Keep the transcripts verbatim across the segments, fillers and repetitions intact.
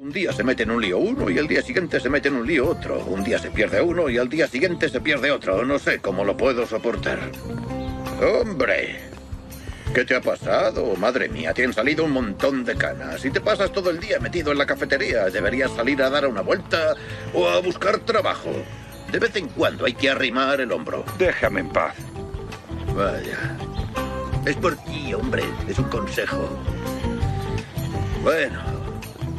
Un día se mete en un lío uno y al día siguiente se mete en un lío otro. Un día se pierde uno y al día siguiente se pierde otro. No sé cómo lo puedo soportar. ¡Hombre! ¿Qué te ha pasado? Madre mía, te han salido un montón de canas. Y te pasas todo el día metido en la cafetería. Deberías salir a dar una vuelta o a buscar trabajo. De vez en cuando hay que arrimar el hombro. Déjame en paz. Vaya. Es por ti, hombre. Es un consejo. Bueno...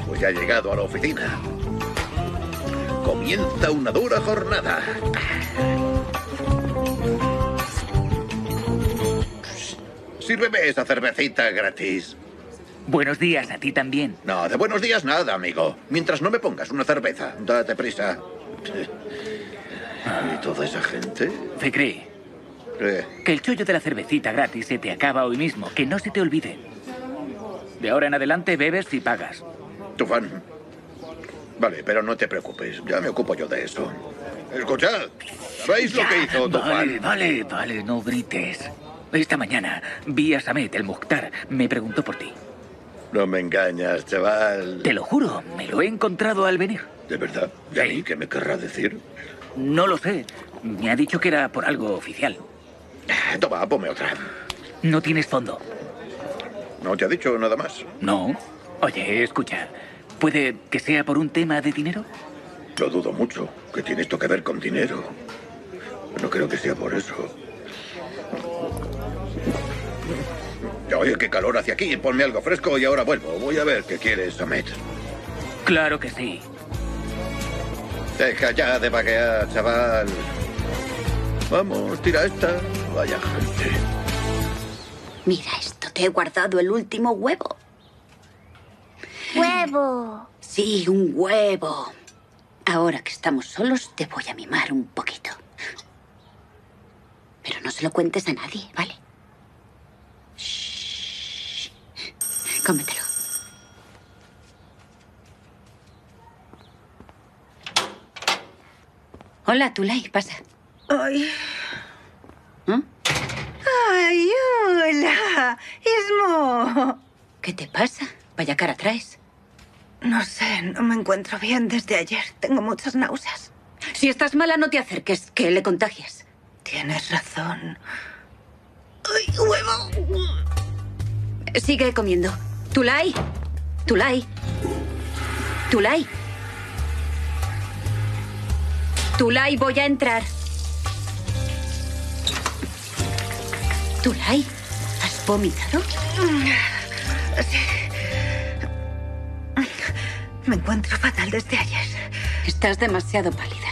pues ya he llegado a la oficina. Comienza una dura jornada. Sírveme esa cervecita gratis. Buenos días, a ti también. No, de buenos días nada, amigo. Mientras no me pongas una cerveza, date prisa. ¿Y toda esa gente? Fikri, ¿qué? Que el chollo de la cervecita gratis se te acaba hoy mismo, que no se te olvide. De ahora en adelante bebes y pagas. Tufan. Vale, pero no te preocupes. Ya me ocupo yo de eso. Escuchad. ¿Sabéis ya, lo que hizo Tufan? Vale, vale, vale. No grites. Esta mañana vi a Samet, el Mukhtar. Me preguntó por ti. No me engañas, chaval. Te lo juro. Me lo he encontrado al venir. ¿De verdad? ¿Y a mí qué me querrá decir? No lo sé. Me ha dicho que era por algo oficial. Toma, ponme otra. No tienes fondo. ¿No te ha dicho nada más? No. Oye, escucha, ¿puede que sea por un tema de dinero? Yo dudo mucho que tiene esto que ver con dinero. No creo que sea por eso. Oye, qué calor hacia aquí. Ponme algo fresco y ahora vuelvo. Voy a ver qué quieres, Samet. Claro que sí. Deja ya de vaguear, chaval. Vamos, tira esta. Vaya gente. Mira esto, te he guardado el último huevo. ¡Huevo! Sí, un huevo. Ahora que estamos solos, te voy a mimar un poquito. Pero no se lo cuentes a nadie, ¿vale? Shh. Cómetelo. Hola, Tülay, pasa. Ay. ¿Mm? Ay, hola. Ismo. ¿Qué te pasa? Vaya cara traes. No sé, no me encuentro bien desde ayer. Tengo muchas náuseas. Si estás mala, no te acerques, que le contagias. Tienes razón. ¡Ay, huevo! Sigue comiendo. Tülay. Tülay. Tülay. Tülay, voy a entrar. Tülay, ¿has vomitado? Sí. Me encuentro fatal desde ayer. Estás demasiado pálida.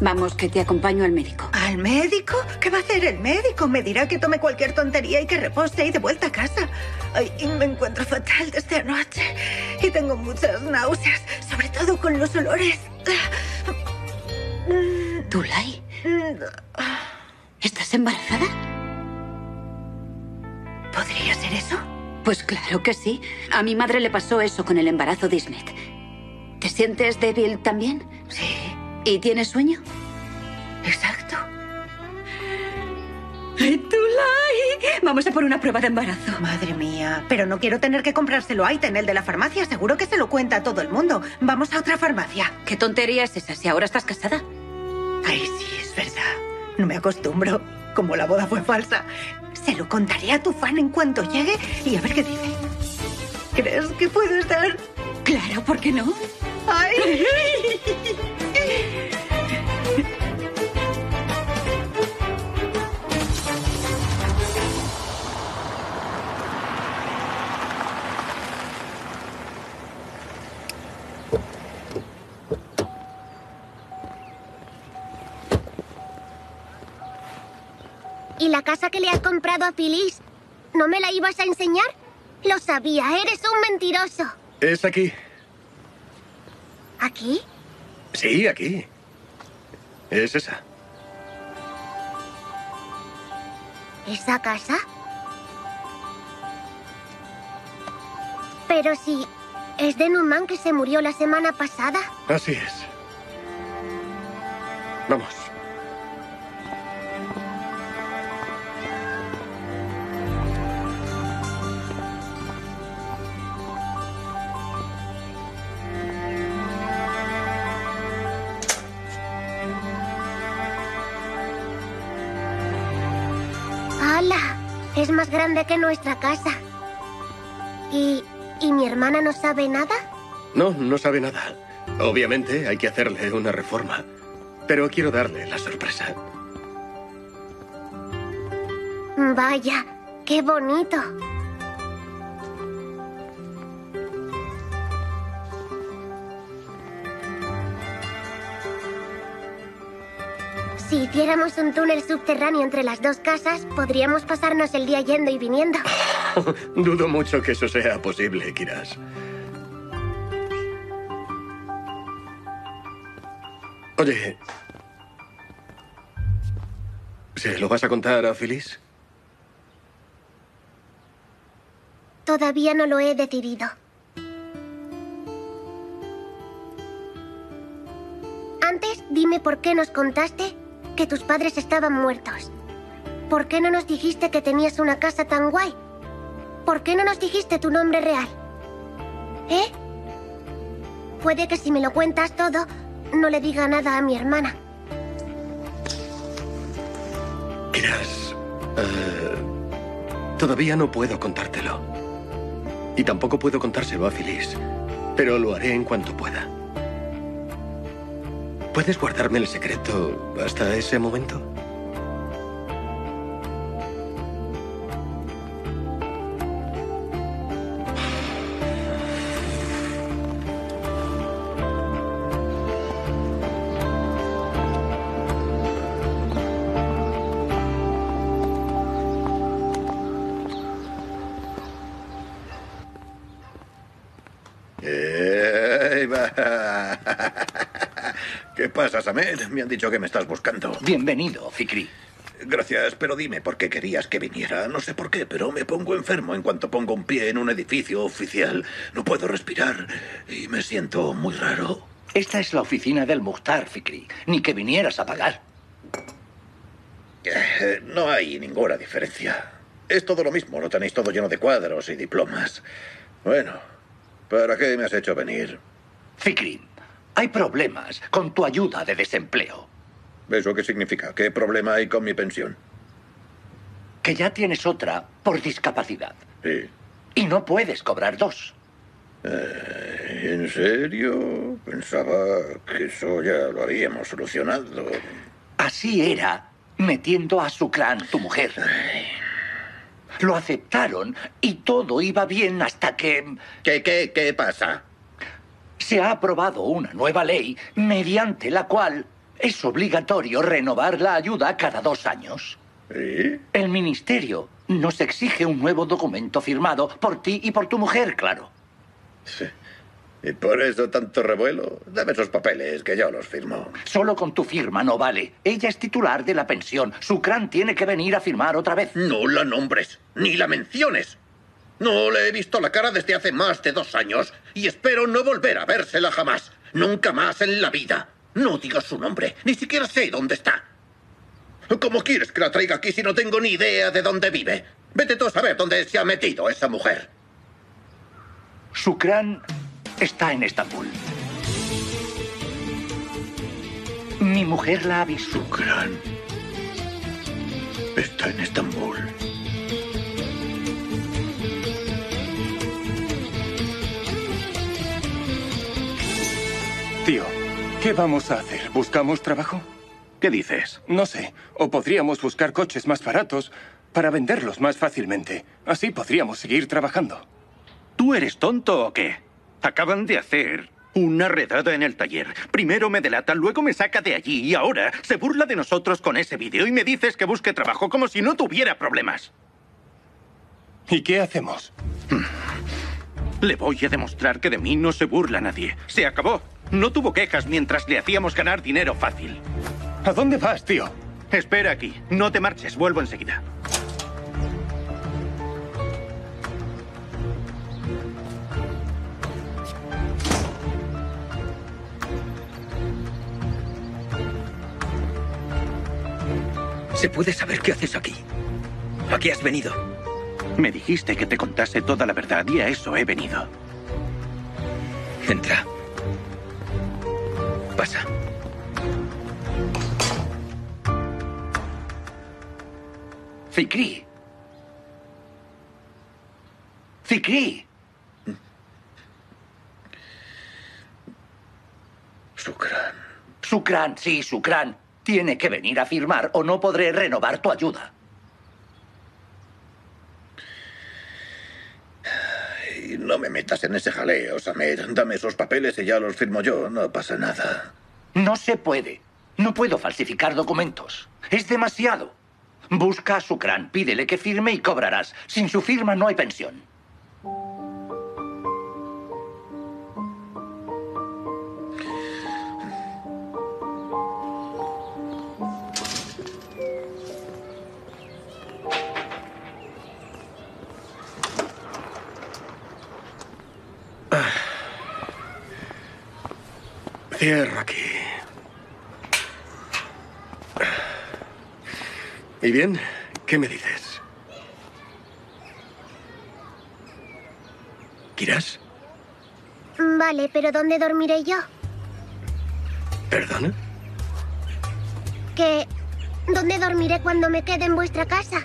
Vamos, que te acompaño al médico. ¿Al médico? ¿Qué va a hacer el médico? Me dirá que tome cualquier tontería y que repose y de vuelta a casa. Ay, me encuentro fatal desde anoche y tengo muchas náuseas, sobre todo con los olores. ¿Tülay? ¿Estás embarazada? ¿Podría ser eso? Pues claro que sí. A mi madre le pasó eso con el embarazo de Ismet. ¿Te sientes débil también? Sí. ¿Y tienes sueño? Exacto. ¡Tülay! Vamos a por una prueba de embarazo. Madre mía, pero no quiero tener que comprárselo a Aiten, el de la farmacia. Seguro que se lo cuenta a todo el mundo. Vamos a otra farmacia. ¿Qué tontería es esa si ahora estás casada? Ay, sí, es verdad. No me acostumbro. Como la boda fue falsa, se lo contaré a Tufan en cuanto llegue y a ver qué dice. ¿Crees que puedo estar...? Claro, ¿por qué no? ¡Ay! ¿Y la casa que le has comprado a Filiz? ¿No me la ibas a enseñar? Lo sabía, eres un mentiroso. Es aquí. ¿Aquí? Sí, aquí. Es esa. ¿Esa casa? Pero sí, es de Numan, que se murió la semana pasada. Así es. Vamos. es más grande que nuestra casa. ¿Y, y mi hermana no sabe nada? No, no sabe nada. Obviamente hay que hacerle una reforma, pero quiero darle la sorpresa. Vaya, qué bonito. Si hiciéramos un túnel subterráneo entre las dos casas, podríamos pasarnos el día yendo y viniendo. Dudo mucho que eso sea posible, Kiraz. Oye, ¿se lo vas a contar a Filiz? Todavía no lo he decidido. Antes, dime por qué nos contaste que tus padres estaban muertos. ¿Por qué no nos dijiste que tenías una casa tan guay? ¿Por qué no nos dijiste tu nombre real? ¿Eh? Puede que si me lo cuentas todo, no le diga nada a mi hermana. Kiraz, uh, todavía no puedo contártelo. Y tampoco puedo contárselo a Filiz, pero lo haré en cuanto pueda. ¿Puedes guardarme el secreto hasta ese momento? ¿Qué pasa, Samet? Me han dicho que me estás buscando. Bienvenido, Fikri. Gracias, pero dime por qué querías que viniera. No sé por qué, pero me pongo enfermo en cuanto pongo un pie en un edificio oficial. No puedo respirar y me siento muy raro. Esta es la oficina del Muhtar, Fikri. Ni que vinieras a pagar. Eh, no hay ninguna diferencia. Es todo lo mismo. Lo tenéis todo lleno de cuadros y diplomas. Bueno, ¿para qué me has hecho venir? Fikri, hay problemas con tu ayuda de desempleo. ¿Eso qué significa? ¿Qué problema hay con mi pensión? Que ya tienes otra por discapacidad. Sí. Y no puedes cobrar dos. Eh, ¿En serio? Pensaba que eso ya lo habíamos solucionado. Así era, metiendo a Şükran, tu mujer. Ay. Lo aceptaron y todo iba bien hasta que... ¿Qué, qué, qué pasa? Se ha aprobado una nueva ley mediante la cual es obligatorio renovar la ayuda cada dos años. ¿Eh? El ministerio nos exige un nuevo documento firmado por ti y por tu mujer, claro. Sí. ¿Y por eso tanto revuelo? Dame esos papeles, que yo los firmo. Solo con tu firma no vale. Ella es titular de la pensión. Şükran tiene que venir a firmar otra vez. No la nombres, ni la menciones. No le he visto la cara desde hace más de dos años y espero no volver a vérsela jamás. Nunca más en la vida. No digas su nombre, ni siquiera sé dónde está. ¿Cómo quieres que la traiga aquí si no tengo ni idea de dónde vive? Vete tú a saber dónde se ha metido esa mujer. Şükran está en Estambul. Mi mujer la avisó. Şükran está en Estambul. Tío, ¿qué vamos a hacer? ¿Buscamos trabajo? ¿Qué dices? No sé. O podríamos buscar coches más baratos para venderlos más fácilmente. Así podríamos seguir trabajando. ¿Tú eres tonto o qué? Acaban de hacer una redada en el taller. Primero me delata, luego me saca de allí y ahora se burla de nosotros con ese vídeo y me dices que busque trabajo como si no tuviera problemas. ¿Y qué hacemos? Le voy a demostrar que de mí no se burla nadie. Se acabó. No tuvo quejas mientras le hacíamos ganar dinero fácil. ¿A dónde vas, tío? Espera aquí. No te marches. Vuelvo enseguida. ¿Se puede saber qué haces aquí? ¿A qué has venido? Me dijiste que te contase toda la verdad y a eso he venido. Entra. Pasa. Fikri, Fikri. Şükran. Şükran, sí, Şükran. Tiene que venir a firmar o no podré renovar tu ayuda. No me metas en ese jaleo, Samet. Dame esos papeles y ya los firmo yo. No pasa nada. No se puede. No puedo falsificar documentos. Es demasiado. Busca a Şükran, pídele que firme y cobrarás. Sin su firma no hay pensión. Cierra aquí. ¿Y bien? ¿Qué me dices? ¿Kiraz? Vale, pero ¿dónde dormiré yo? ¿Perdona? Que... ¿dónde dormiré cuando me quede en vuestra casa?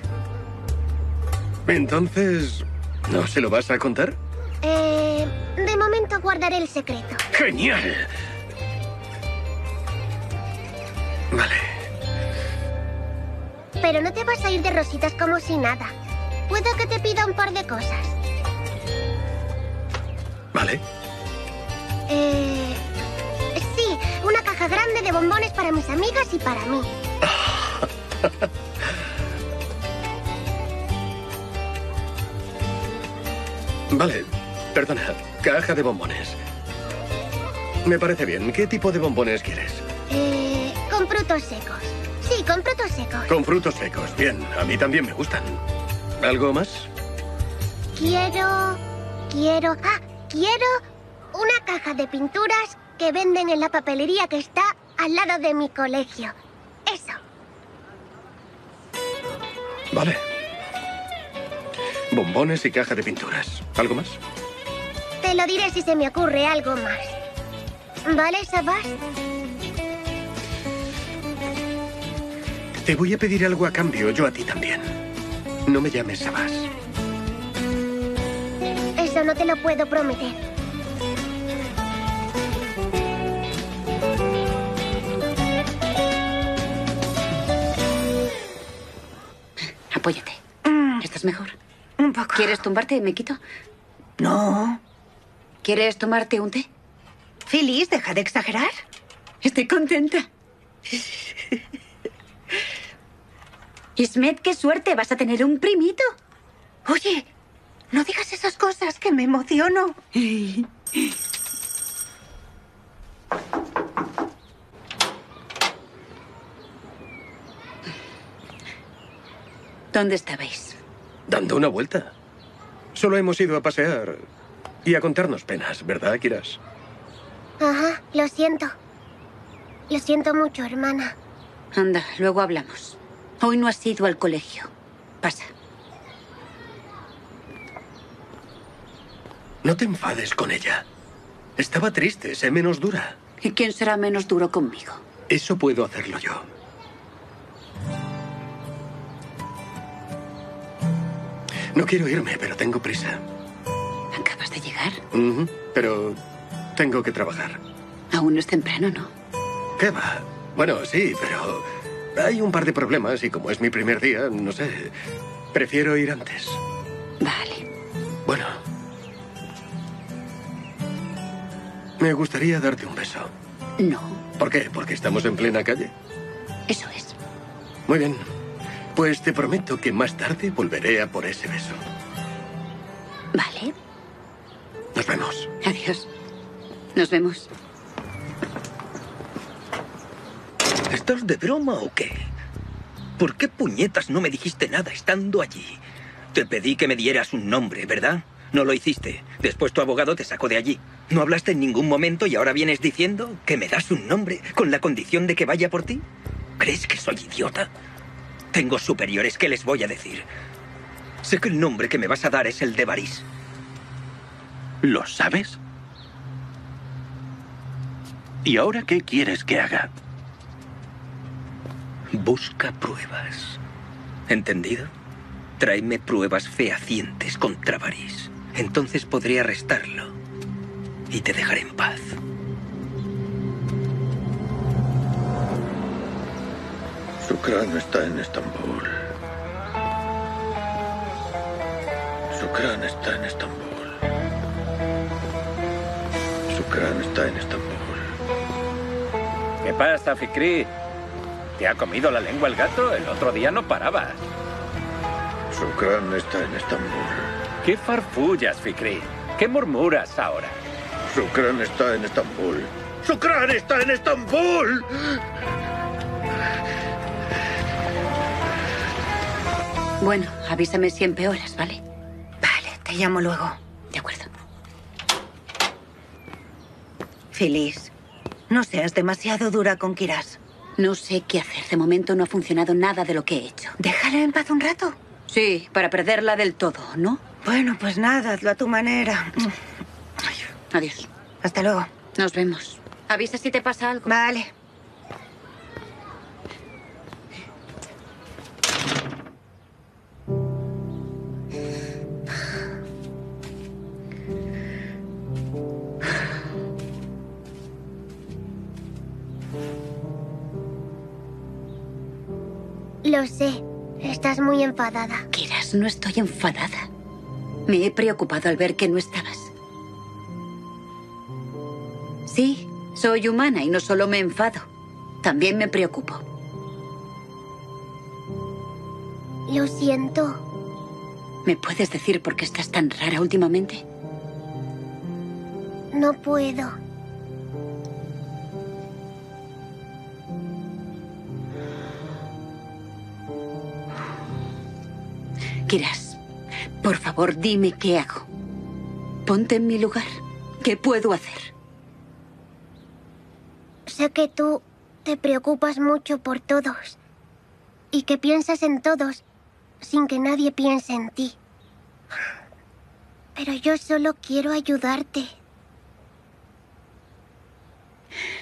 Entonces... ¿no se lo vas a contar? Eh... De momento guardaré el secreto. ¡Genial! Vale. Pero no te vas a ir de rositas como si nada. Puedo que te pida un par de cosas. Vale. Eh... Sí, una caja grande de bombones para mis amigas y para mí. Vale, perdona. Caja de bombones. Me parece bien. ¿Qué tipo de bombones quieres? Eh... Con frutos secos. Sí, con frutos secos. Con frutos secos, bien. A mí también me gustan. ¿Algo más? Quiero... Quiero... Ah, quiero una caja de pinturas que venden en la papelería que está al lado de mi colegio. Eso. Vale. Bombones y caja de pinturas. ¿Algo más? Te lo diré si se me ocurre algo más. ¿Vale, Sabas? Te voy a pedir algo a cambio, yo a ti también. No me llames Sabas. Eso no te lo puedo prometer. Apóyate. Mm. ¿Estás mejor? Un poco. ¿Quieres tumbarte y me quito? No. ¿Quieres tomarte un té? Filiz, deja de exagerar. Estoy contenta. Ismet, qué suerte, vas a tener un primito. Oye, no digas esas cosas, que me emociono. ¿Dónde estabais? Dando una vuelta. Solo hemos ido a pasear y a contarnos penas, ¿verdad, Kiraz? Ajá, lo siento. Lo siento mucho, hermana. Anda, luego hablamos. Hoy no has ido al colegio. Pasa. No te enfades con ella. Estaba triste, sé menos dura. ¿Y quién será menos duro conmigo? Eso puedo hacerlo yo. No quiero irme, pero tengo prisa. ¿Acabas de llegar? Uh-huh, pero tengo que trabajar. Aún es temprano, ¿no? ¿Qué va? Bueno, sí, pero... hay un par de problemas y como es mi primer día, no sé, prefiero ir antes. Vale. Bueno. Me gustaría darte un beso. No. ¿Por qué? ¿Porque estamos en plena calle? Eso es. Muy bien. Pues te prometo que más tarde volveré a por ese beso. Vale. Nos vemos. Adiós. Nos vemos. ¿Estás de broma o qué? ¿Por qué puñetas no me dijiste nada estando allí? Te pedí que me dieras un nombre, ¿verdad? No lo hiciste. Después tu abogado te sacó de allí. No hablaste en ningún momento y ahora vienes diciendo que me das un nombre con la condición de que vaya por ti. ¿Crees que soy idiota? Tengo superiores, ¿qué les voy a decir? Sé que el nombre que me vas a dar es el de Baris. ¿Lo sabes? ¿Y ahora qué quieres que haga? Busca pruebas. ¿Entendido? Tráeme pruebas fehacientes contra Baris. Entonces podré arrestarlo y te dejaré en paz. Şükran está en Estambul. Şükran está en Estambul. Şükran está en Estambul. ¿Qué pasa, Fikri? ¿Te ha comido la lengua el gato? El otro día no parabas. Şükran está en Estambul. ¿Qué farfullas, Fikri? ¿Qué murmuras ahora? Şükran está en Estambul. ¡Şükran está en Estambul! Bueno, avísame si empeoras, ¿vale? Vale, te llamo luego. De acuerdo. Filiz, no seas demasiado dura con Kiraz. No sé qué hacer. De momento no ha funcionado nada de lo que he hecho. Déjala en paz un rato. Sí, para perderla del todo, ¿no? Bueno, pues nada, hazlo a tu manera. Adiós. Hasta luego. Nos vemos. Avisa si te pasa algo. Vale. Lo sé. Estás muy enfadada. Kiraz, no estoy enfadada. Me he preocupado al ver que no estabas. Sí, soy humana y no solo me enfado. También me preocupo. Lo siento. ¿Me puedes decir por qué estás tan rara últimamente? No puedo. Kiraz, por favor, dime qué hago. Ponte en mi lugar. ¿Qué puedo hacer? Sé que tú te preocupas mucho por todos y que piensas en todos sin que nadie piense en ti. Pero yo solo quiero ayudarte.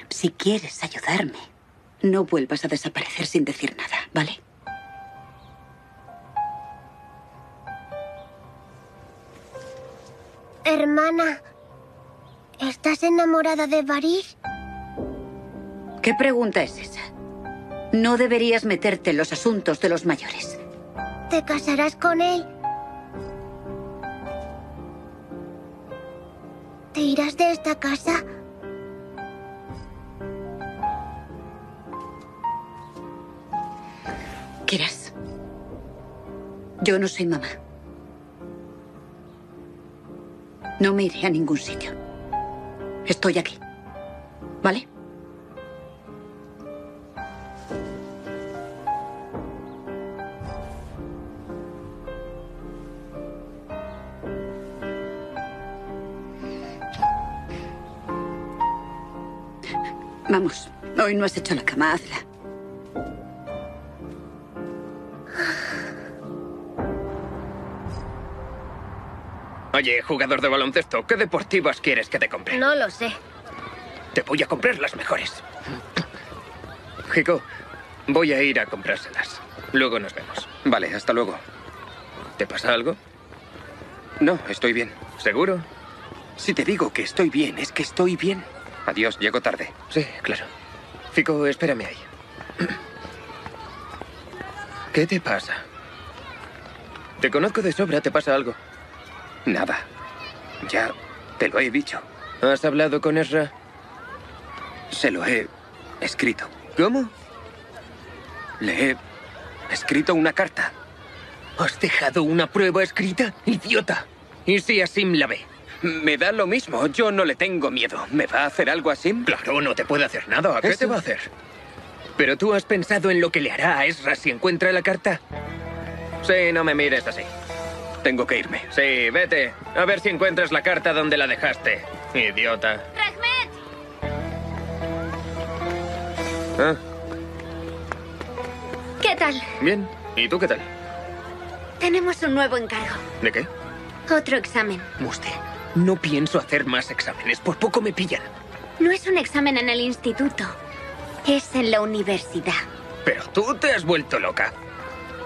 Si quieres ayudarme, no vuelvas a desaparecer sin decir nada, ¿vale? Hermana, ¿estás enamorada de Baris? ¿Qué pregunta es esa? No deberías meterte en los asuntos de los mayores. ¿Te casarás con él? ¿Te irás de esta casa? Kiraz, yo no soy mamá. No me iré a ningún sitio. Estoy aquí. ¿Vale? Vamos, hoy no has hecho la cama, hazla. Oye, jugador de baloncesto, ¿qué deportivas quieres que te compre? No lo sé. Te voy a comprar las mejores. Chico, voy a ir a comprárselas. Luego nos vemos. Vale, hasta luego. ¿Te pasa algo? No, estoy bien. ¿Seguro? Si te digo que estoy bien, es que estoy bien. Adiós, llego tarde. Sí, claro. Chico, espérame ahí. ¿Qué te pasa? Te conozco de sobra, ¿te pasa algo? Nada. Ya te lo he dicho. ¿Has hablado con Esra? Se lo he escrito. ¿Cómo? Le he escrito una carta. ¿Has dejado una prueba escrita? ¡Idiota! ¿Y si Asim la ve? Me da lo mismo. Yo no le tengo miedo. ¿Me va a hacer algo Asim? Claro, no te puede hacer nada. ¿A qué te va a hacer? ¿Pero tú has pensado en lo que le hará a Esra si encuentra la carta? Sí, no me mires así. Tengo que irme. Sí, vete. A ver si encuentras la carta donde la dejaste. Idiota. ¡Rahmet! ¿Ah? ¿Qué tal? Bien. ¿Y tú qué tal? Tenemos un nuevo encargo. ¿De qué? Otro examen. Müşte, no pienso hacer más exámenes. Por poco me pillan. No es un examen en el instituto. Es en la universidad. Pero tú te has vuelto loca.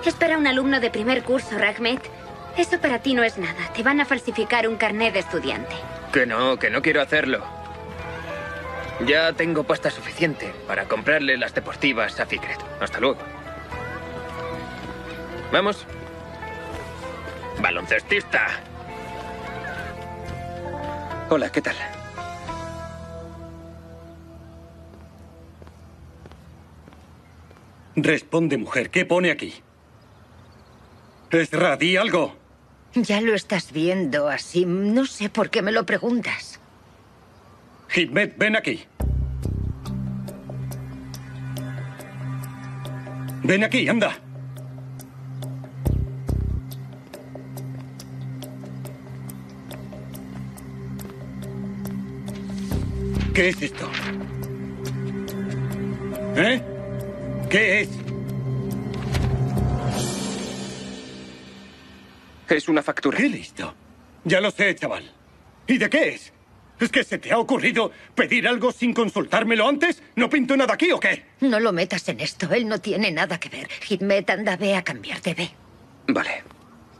Espera un alumno de primer curso, Rahmet. Eso para ti no es nada. Te van a falsificar un carnet de estudiante. Que no, que no quiero hacerlo. Ya tengo pasta suficiente para comprarle las deportivas a Fikret. Hasta luego. Vamos. Baloncestista. Hola, ¿qué tal? Responde, mujer, ¿qué pone aquí? Esra, di algo. Ya lo estás viendo, Asim. No sé por qué me lo preguntas. Hikmet, ven aquí. Ven aquí, anda. ¿Qué es esto? ¿Eh? ¿Qué es? Es una factura. ¡Qué listo! Ya lo sé, chaval. ¿Y de qué es? ¿Es que se te ha ocurrido pedir algo sin consultármelo antes? ¿No pinto nada aquí o qué? No lo metas en esto. Él no tiene nada que ver. Hikmet, anda, ve a cambiarte, ve. Vale.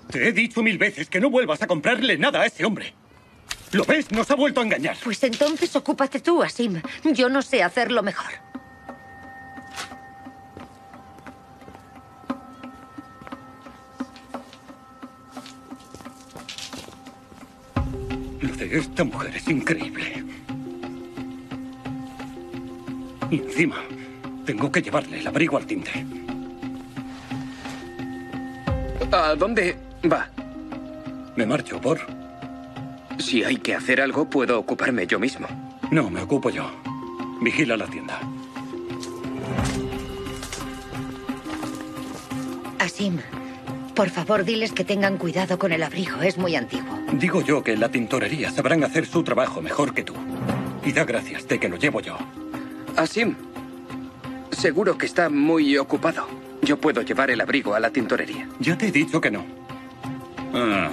Te he dicho mil veces que no vuelvas a comprarle nada a ese hombre. ¿Lo ves? Nos ha vuelto a engañar. Pues entonces ocúpate tú, Asim. Yo no sé hacerlo mejor. Esta mujer es increíble. Y encima, tengo que llevarle el abrigo al tinte. ¿A dónde va? Me marcho, por... Si hay que hacer algo, puedo ocuparme yo mismo. No, me ocupo yo. Vigila la tienda. Asim, por favor, diles que tengan cuidado con el abrigo. Es muy antiguo. Digo yo que en la tintorería sabrán hacer su trabajo mejor que tú. Y da gracias de que lo llevo yo. Asim, seguro que está muy ocupado. Yo puedo llevar el abrigo a la tintorería. Ya te he dicho que no. Ah,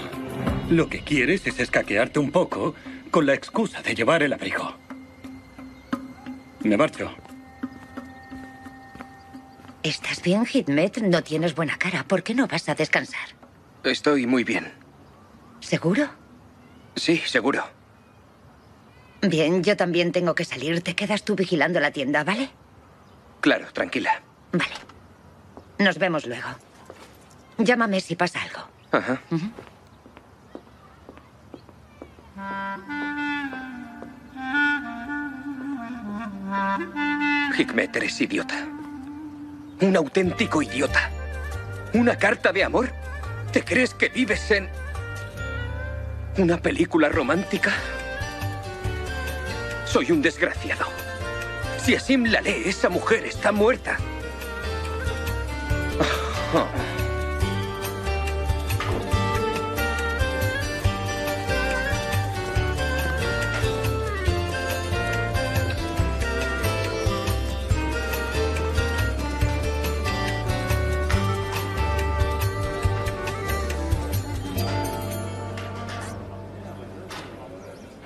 lo que quieres es escaquearte un poco con la excusa de llevar el abrigo. Me marcho. ¿Estás bien, Hikmet? No tienes buena cara. ¿Por qué no vas a descansar? Estoy muy bien. ¿Seguro? Sí, seguro. Bien, yo también tengo que salir. Te quedas tú vigilando la tienda, ¿vale? Claro, tranquila. Vale. Nos vemos luego. Llámame si pasa algo. Ajá. Uh-huh. Hikmet, eres idiota. Un auténtico idiota. ¿Una carta de amor? ¿Te crees que vives en... una película romántica? Soy un desgraciado. Si Asim la lee, esa mujer está muerta. Oh.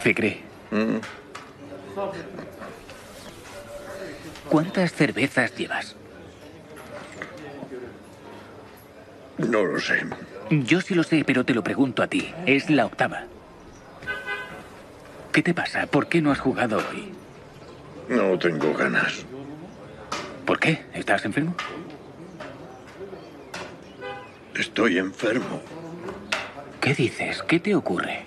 Fikri, ¿cuántas cervezas llevas? No lo sé. Yo sí lo sé, pero te lo pregunto a ti. Es la octava. ¿Qué te pasa? ¿Por qué no has jugado hoy? No tengo ganas. ¿Por qué? ¿Estás enfermo? Estoy enfermo. ¿Qué dices? ¿Qué te ocurre?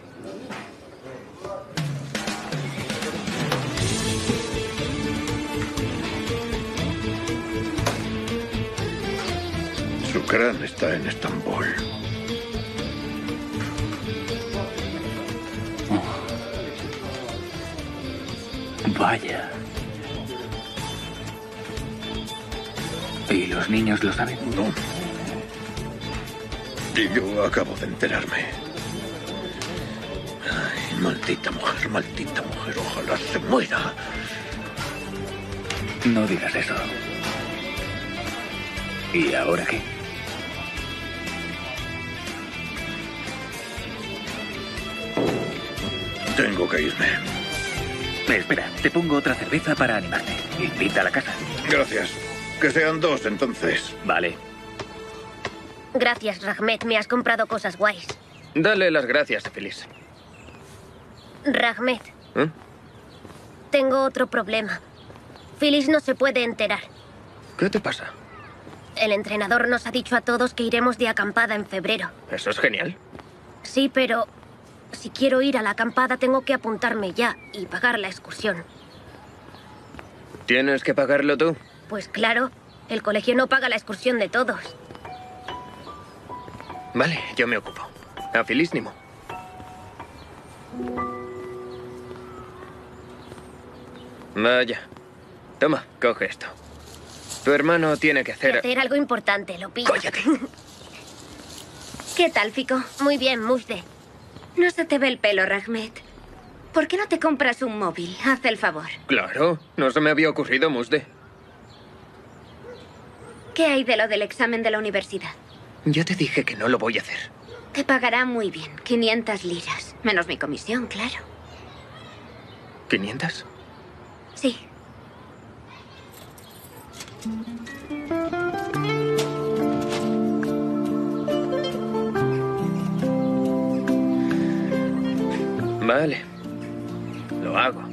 Şükran está en Estambul. Oh. Vaya. ¿Y los niños lo saben? No. Y yo acabo de enterarme. Ay, maldita mujer, maldita mujer, ojalá se muera. No digas eso. ¿Y ahora qué? Tengo que irme. Espera, te pongo otra cerveza para animarte. Invita a la casa. Gracias. Que sean dos, entonces. Vale. Gracias, Rahmet. Me has comprado cosas guays. Dale las gracias a Filiz. Rahmet. ¿Eh? Tengo otro problema. Filiz no se puede enterar. ¿Qué te pasa? El entrenador nos ha dicho a todos que iremos de acampada en febrero. Eso es genial. Sí, pero si quiero ir a la acampada tengo que apuntarme ya y pagar la excursión. ¿Tienes que pagarlo tú? Pues claro, el colegio no paga la excursión de todos. Vale, yo me ocupo. A Filísnimo. Vaya. Toma, coge esto. Tu hermano tiene que hacer... Hacer algo importante, lo pillo. ¡Cállate! ¿Qué tal, Fico? Muy bien, Müşte. No se te ve el pelo, Rahmet. ¿Por qué no te compras un móvil? Haz el favor. Claro, no se me había ocurrido, Müşte. ¿Qué hay de lo del examen de la universidad? Ya te dije que no lo voy a hacer. Te pagará muy bien, quinientas liras. Menos mi comisión, claro. ¿quinientas? Sí. Vale. Lo hago.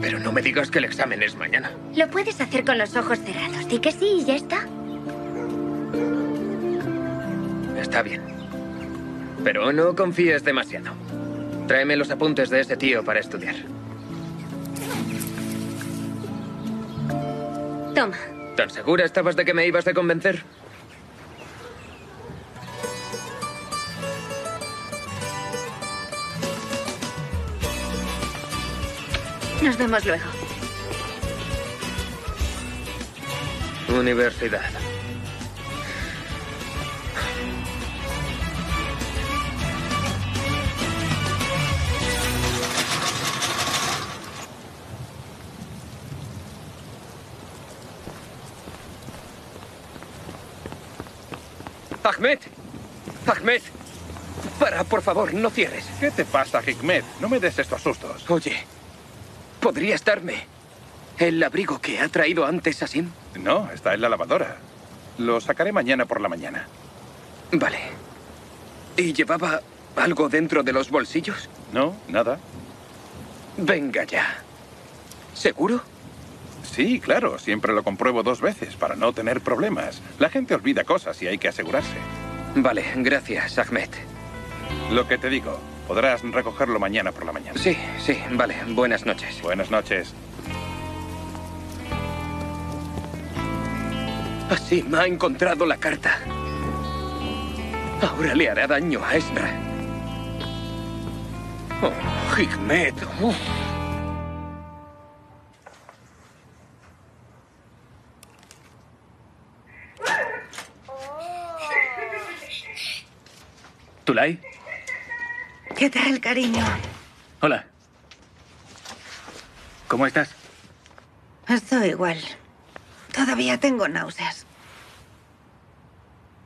Pero no me digas que el examen es mañana. Lo puedes hacer con los ojos cerrados. Di que sí y ya está. Está bien. Pero no confíes demasiado. Tráeme los apuntes de ese tío para estudiar. Toma. ¿Tan segura estabas de que me ibas a convencer? Nos vemos luego. Universidad. Ahmed, Ahmed, para, por favor, no cierres. ¿Qué te pasa, Hikmet? No me des estos sustos. Oye, ¿podrías darme el abrigo que ha traído antes Asim? No, está en la lavadora. Lo sacaré mañana por la mañana. Vale. ¿Y llevaba algo dentro de los bolsillos? No, nada. Venga ya. ¿Seguro? Sí, claro. Siempre lo compruebo dos veces para no tener problemas. La gente olvida cosas y hay que asegurarse. Vale, gracias, Ahmed. Lo que te digo, podrás recogerlo mañana por la mañana. Sí, sí, vale. Buenas noches. Buenas noches. Así me ha encontrado la carta. Ahora le hará daño a Esra. Oh, Hikmet. Oh. ¿Tülay? ¿Qué tal, cariño? Hola. ¿Cómo estás? Estoy igual. Todavía tengo náuseas.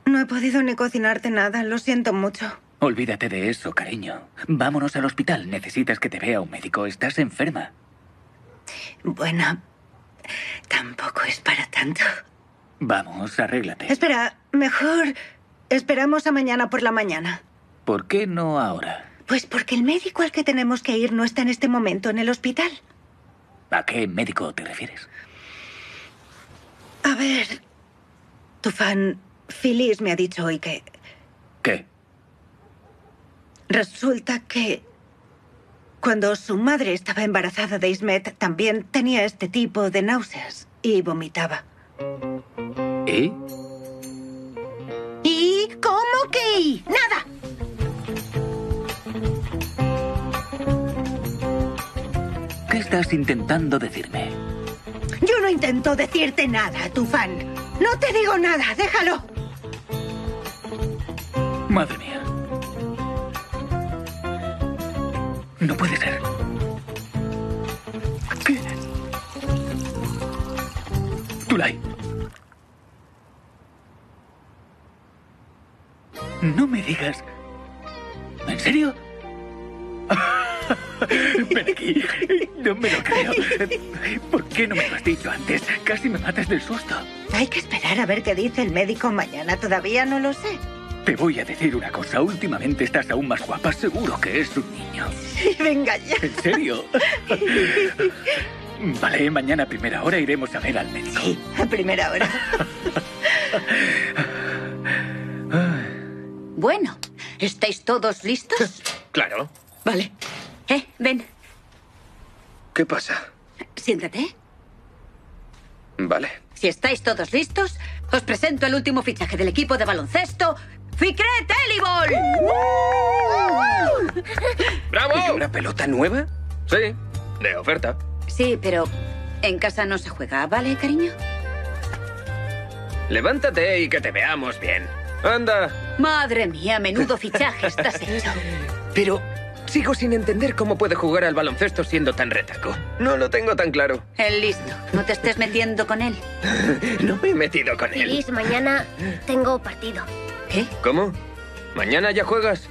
No he podido ni cocinarte nada, lo siento mucho. Olvídate de eso, cariño. Vámonos al hospital, necesitas que te vea un médico, estás enferma. Bueno, tampoco es para tanto. Vamos, arréglate. Espera, mejor esperamos a mañana por la mañana. ¿Por qué no ahora? Pues porque el médico al que tenemos que ir no está en este momento en el hospital. ¿A qué médico te refieres? A ver, Tufan, Filiz me ha dicho hoy que... ¿Qué? Resulta que cuando su madre estaba embarazada de Ismet también tenía este tipo de náuseas y vomitaba. ¿Y? ¿Y cómo que? ¡Nada! ¿Qué estás intentando decirme? Yo no intento decirte nada, Tufan. No te digo nada, déjalo. Madre mía. No puede ser. ¿Qué? Tülay. No me digas. ¿En serio? Ven aquí. No me lo creo. ¿Por qué? qué no me lo has dicho antes? Casi me matas del susto. Hay que esperar a ver qué dice el médico mañana. Todavía no lo sé. Te voy a decir una cosa. Últimamente estás aún más guapa. Seguro que es un niño. Sí, venga ya. ¿En serio? Vale, mañana a primera hora iremos a ver al médico. Sí, a primera hora. Bueno, ¿estáis todos listos? Claro. Vale. Eh, ven. ¿Qué pasa? Siéntate. Vale. Si estáis todos listos, os presento el último fichaje del equipo de baloncesto, Fikret Elibol. ¡Uh! ¡Bravo! ¿Y una pelota nueva? Sí, de oferta. Sí, pero en casa no se juega, ¿vale, cariño? Levántate y que te veamos bien. Anda. Madre mía, menudo fichaje estás hecho. Pero sigo sin entender cómo puede jugar al baloncesto siendo tan retaco. No lo tengo tan claro. El listo. No te estés metiendo con él. No me he metido con él. Filiz, mañana tengo partido. ¿Qué? ¿Cómo? ¿Mañana ya juegas?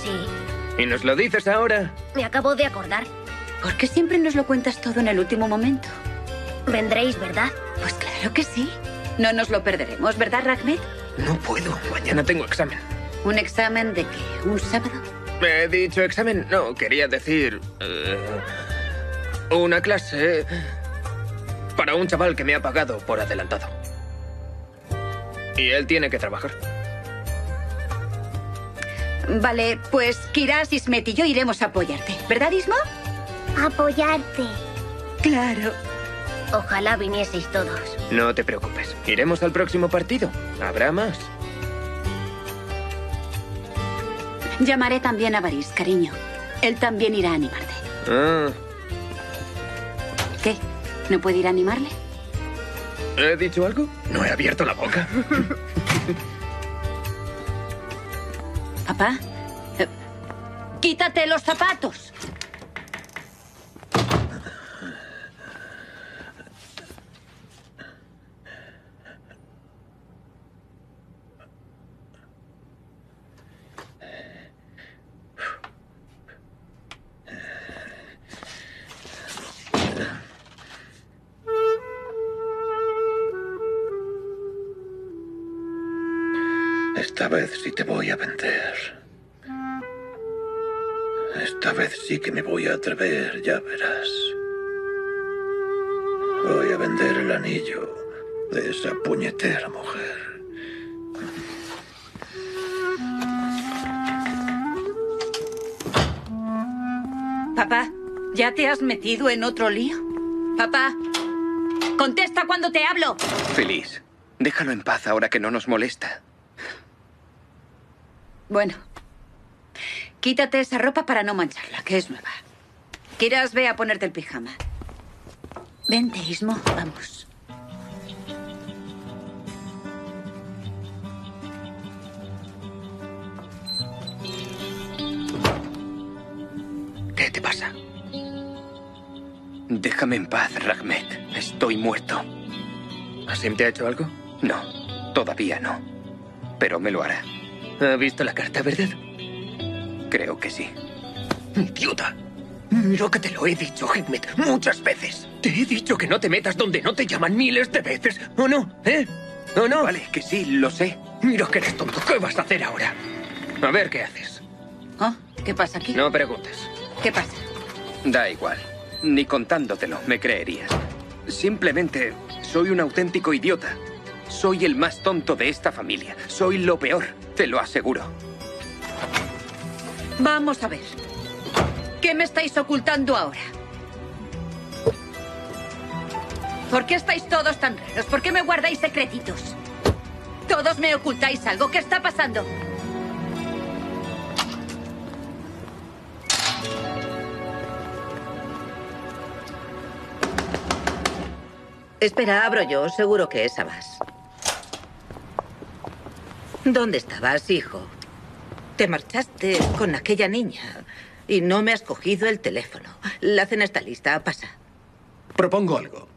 Sí. ¿Y nos lo dices ahora? Me acabo de acordar. ¿Por qué siempre nos lo cuentas todo en el último momento? Vendréis, ¿verdad? Pues claro que sí. No nos lo perderemos, ¿verdad, Rahmet? No puedo. Mañana tengo examen. ¿Un examen de qué? ¿Un sábado? He dicho examen. No, quería decir... Uh, una clase... para un chaval que me ha pagado por adelantado. Y él tiene que trabajar. Vale, pues Kiraz, Ismet y yo iremos a apoyarte. ¿Verdad, Ismo? Apoyarte. Claro. Ojalá vinieseis todos. No te preocupes. Iremos al próximo partido. Habrá más. Llamaré también a Baris, cariño. Él también irá a animarte. Ah. ¿Qué? ¿No puede ir a animarle? ¿He dicho algo? No he abierto la boca. Papá, eh, quítate los zapatos. Esta vez sí te voy a vender. Esta vez sí que me voy a atrever, ya verás. Voy a vender el anillo de esa puñetera mujer. Papá, ¿ya te has metido en otro lío? Papá, contesta cuando te hablo. Filiz, déjalo en paz ahora que no nos molesta. Bueno, quítate esa ropa para no mancharla, que es nueva. Kiraz, ve a ponerte el pijama. Vente, Ismo, vamos. ¿Qué te pasa? Déjame en paz, Rahmet. Estoy muerto. ¿Asim te ha hecho algo? No, todavía no. Pero me lo hará. ¿Ha visto la carta, verdad? Creo que sí. ¡Idiota! Mira que te lo he dicho, Hikmet, muchas veces. Te he dicho que no te metas donde no te llaman miles de veces. ¿O no? ¿Eh? ¿O no? Vale, que sí, lo sé. Mira que eres tonto. ¿Qué vas a hacer ahora? A ver qué haces. ¿Ah? ¿Qué pasa aquí? No preguntes. ¿Qué pasa? Da igual. Ni contándotelo me creerías. Simplemente soy un auténtico idiota. Soy el más tonto de esta familia. Soy lo peor, te lo aseguro. Vamos a ver. ¿Qué me estáis ocultando ahora? ¿Por qué estáis todos tan raros? ¿Por qué me guardáis secretitos? Todos me ocultáis algo. ¿Qué está pasando? Espera, abro yo. Seguro que esa vas. ¿Dónde estabas, hijo? Te marchaste con aquella niña y no me has cogido el teléfono. La cena está lista, pasa. Propongo algo.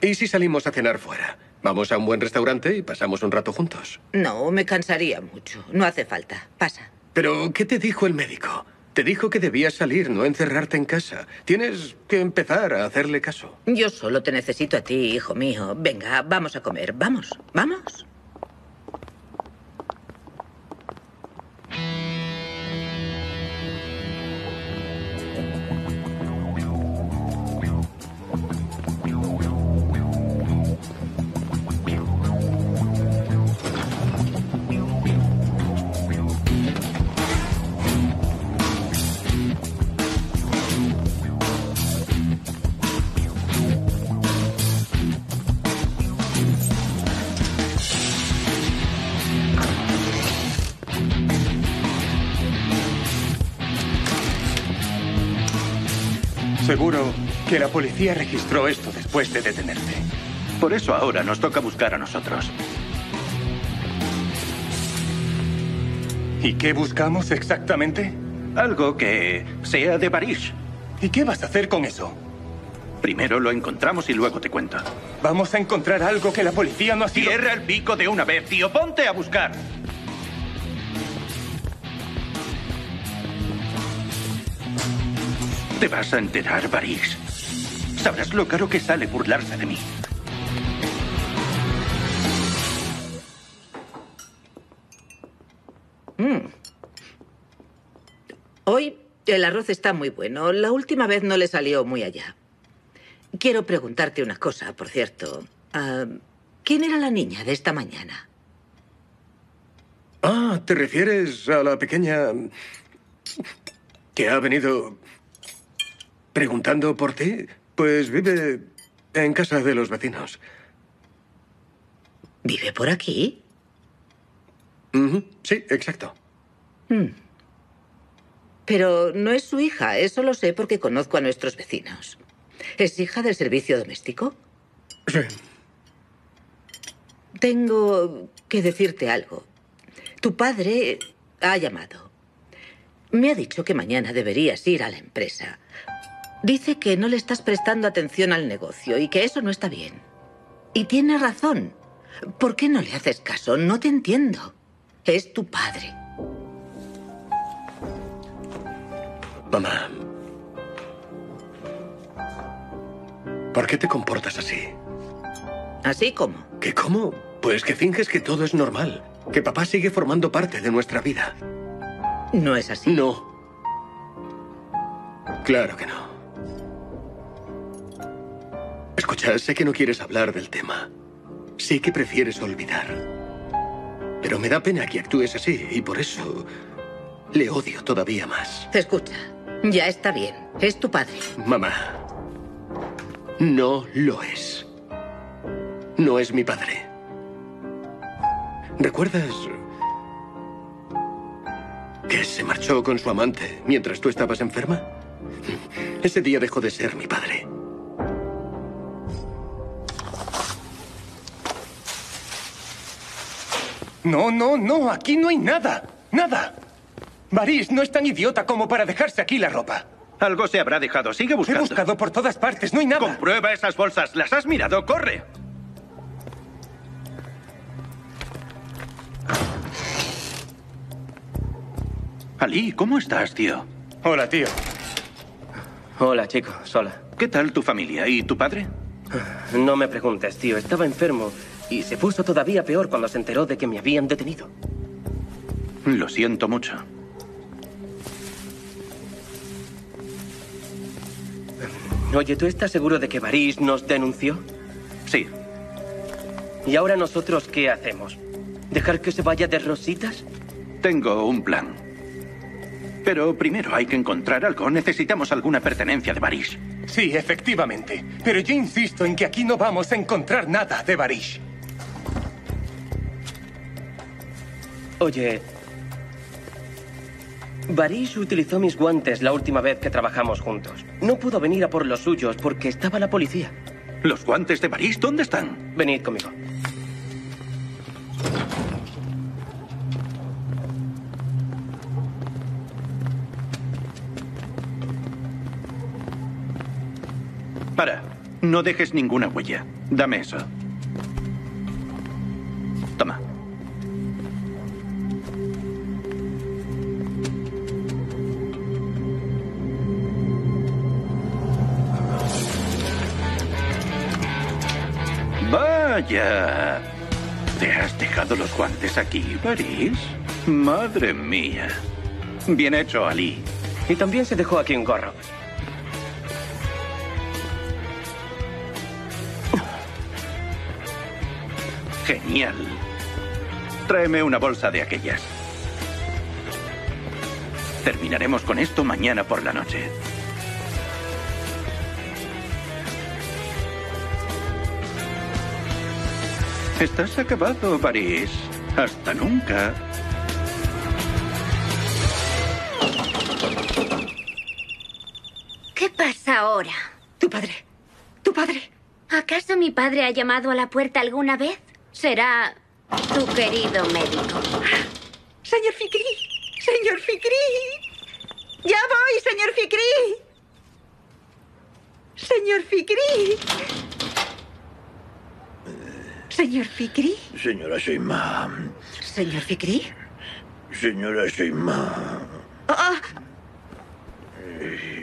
¿Y si salimos a cenar fuera? Vamos a un buen restaurante y pasamos un rato juntos. No, me cansaría mucho. No hace falta, pasa. ¿Pero qué te dijo el médico? Te dijo que debías salir, no encerrarte en casa. Tienes que empezar a hacerle caso. Yo solo te necesito a ti, hijo mío. Venga, vamos a comer. Vamos, vamos. Seguro que la policía registró esto después de detenerte. Por eso ahora nos toca buscar a nosotros. ¿Y qué buscamos exactamente? Algo que sea de Baris. ¿Y qué vas a hacer con eso? Primero lo encontramos y luego te cuento. Vamos a encontrar algo que la policía no ha sido... Cierra el pico de una vez, tío. Ponte a buscar. Te vas a enterar, Baris. Sabrás lo caro que sale burlarse de mí. Mm. Hoy el arroz está muy bueno. La última vez no le salió muy allá. Quiero preguntarte una cosa, por cierto. Uh, ¿Quién era la niña de esta mañana? Ah, ¿te refieres a la pequeña que ha venido... preguntando por ti? Pues vive en casa de los vecinos. ¿Vive por aquí? Uh-huh. Sí, exacto. Mm. Pero no es su hija, eso lo sé porque conozco a nuestros vecinos. ¿Es hija del servicio doméstico? Sí. Tengo que decirte algo. Tu padre ha llamado. Me ha dicho que mañana deberías ir a la empresa. Dice que no le estás prestando atención al negocio y que eso no está bien. Y tiene razón. ¿Por qué no le haces caso? No te entiendo. Es tu padre. Mamá. ¿Por qué te comportas así? ¿Así cómo? ¿Qué cómo? Pues que finges que todo es normal. Que papá sigue formando parte de nuestra vida. No es así. No. Claro que no. Escucha, sé que no quieres hablar del tema. Sé que prefieres olvidar. Pero me da pena que actúes así y por eso le odio todavía más. Escucha, ya está bien. Es tu padre. Mamá, no lo es. No es mi padre. ¿Recuerdas que se marchó con su amante mientras tú estabas enferma? Ese día dejó de ser mi padre. No, no, no, aquí no hay nada, nada. Baris no es tan idiota como para dejarse aquí la ropa. Algo se habrá dejado, sigue buscando. He buscado por todas partes, no hay nada. Comprueba esas bolsas, ¿las has mirado? ¡Corre! Ali, ¿cómo estás, tío? Hola, tío. Hola, chicos, hola. ¿Qué tal tu familia y tu padre? No me preguntes, tío, estaba enfermo. Y se puso todavía peor cuando se enteró de que me habían detenido. Lo siento mucho. Oye, ¿tú estás seguro de que Baris nos denunció? Sí. ¿Y ahora nosotros qué hacemos? ¿Dejar que se vaya de rositas? Tengo un plan. Pero primero hay que encontrar algo. Necesitamos alguna pertenencia de Baris. Sí, efectivamente. Pero yo insisto en que aquí no vamos a encontrar nada de Baris. Oye, Baris utilizó mis guantes la última vez que trabajamos juntos. No pudo venir a por los suyos porque estaba la policía. ¿Los guantes de Baris dónde están? Venid conmigo. Para, no dejes ninguna huella. Dame eso. Toma. Vaya. ¿Te has dejado los guantes aquí, Baris? Madre mía. Bien hecho, Ali. Y también se dejó aquí un gorro. Genial. Tráeme una bolsa de aquellas. Terminaremos con esto mañana por la noche. Estás acabado, Baris. Hasta nunca. ¿Qué pasa ahora? Tu padre. Tu padre. ¿Acaso mi padre ha llamado a la puerta alguna vez? Será tu querido médico. Señor Fikri. Señor Fikri. Ya voy, señor Fikri. Señor Fikri. Señor Fikri. Señora Şeyma. Señor Fikri. Señora Şeyma. Ah.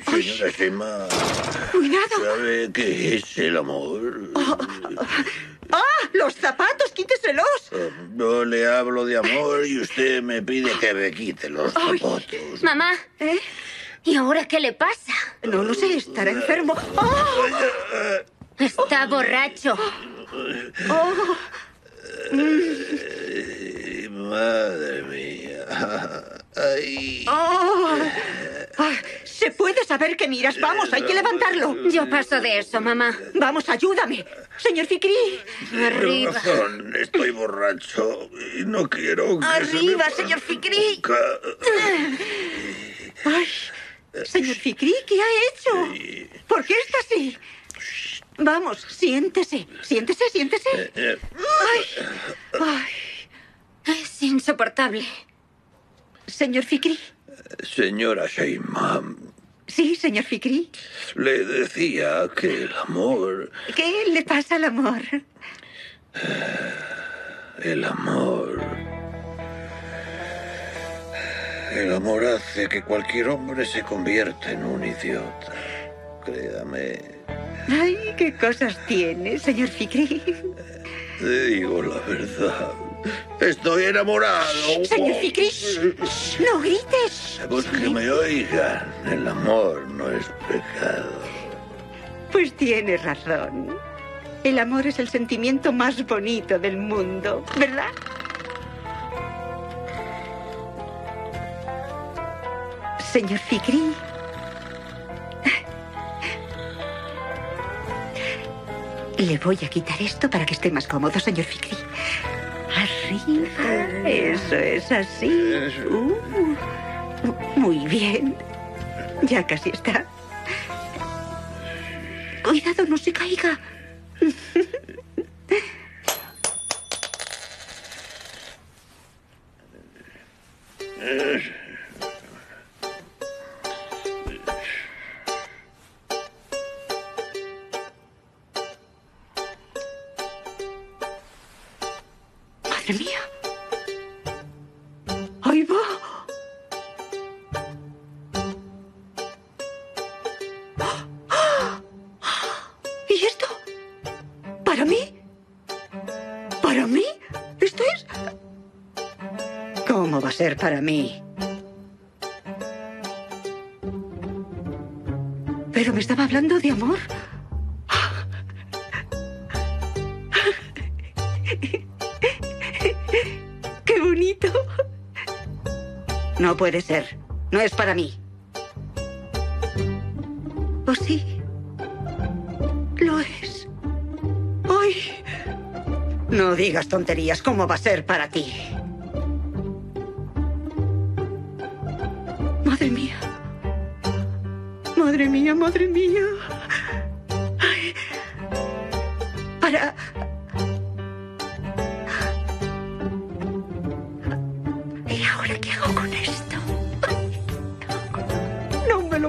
Señora Şeyma. Cuidado. ¿Sabe qué es el amor? ¡Ah! Oh. Oh, ¡los zapatos! ¡Quíteselos! Yo le hablo de amor y usted me pide que me quite los zapatos. Ay. Mamá. ¿Eh? ¿Y ahora qué le pasa? No lo sé, estará enfermo. Oh. Está borracho. Oh. Ay, madre mía. Ay. Oh. Ay, se puede saber que miras. Vamos, hay que levantarlo. Yo paso de eso, mamá. Vamos, ayúdame. Señor Fikri. Arriba. Razón. Estoy borracho y no quiero que arriba, se me... señor Fikri. Ay, señor Fikri, ¿qué ha hecho? ¿Por qué está así? Vamos, siéntese, siéntese, siéntese. Ay, ay, es insoportable. Señor Fikri. Señora Şeyma. Sí, señor Fikri. Le decía que el amor... ¿Qué le pasa al amor? El amor... El amor hace que cualquier hombre se convierta en un idiota. Créame... Ay, qué cosas tiene, señor Fikri. Te digo la verdad. Estoy enamorado. Señor Fikri, no grites. Porque me oigan, el amor no es pecado. Pues tiene razón. El amor es el sentimiento más bonito del mundo, ¿verdad? Señor Fikri. Le voy a quitar esto para que esté más cómodo, señor Fikri. Arriba. Eso es así. Uh, muy bien. Ya casi está. Cuidado, no se caiga. Mía. ¡Ahí va! ¿Y esto? ¿Para mí? ¿Para mí? ¿Esto es? ¿Cómo va a ser para mí? Pero me estaba hablando de amor. No puede ser. No es para mí. ¿O sí? Lo es. ¡Ay! No digas tonterías. ¿Cómo va a ser para ti? Madre mía. Madre mía, madre mía. Ay. Para...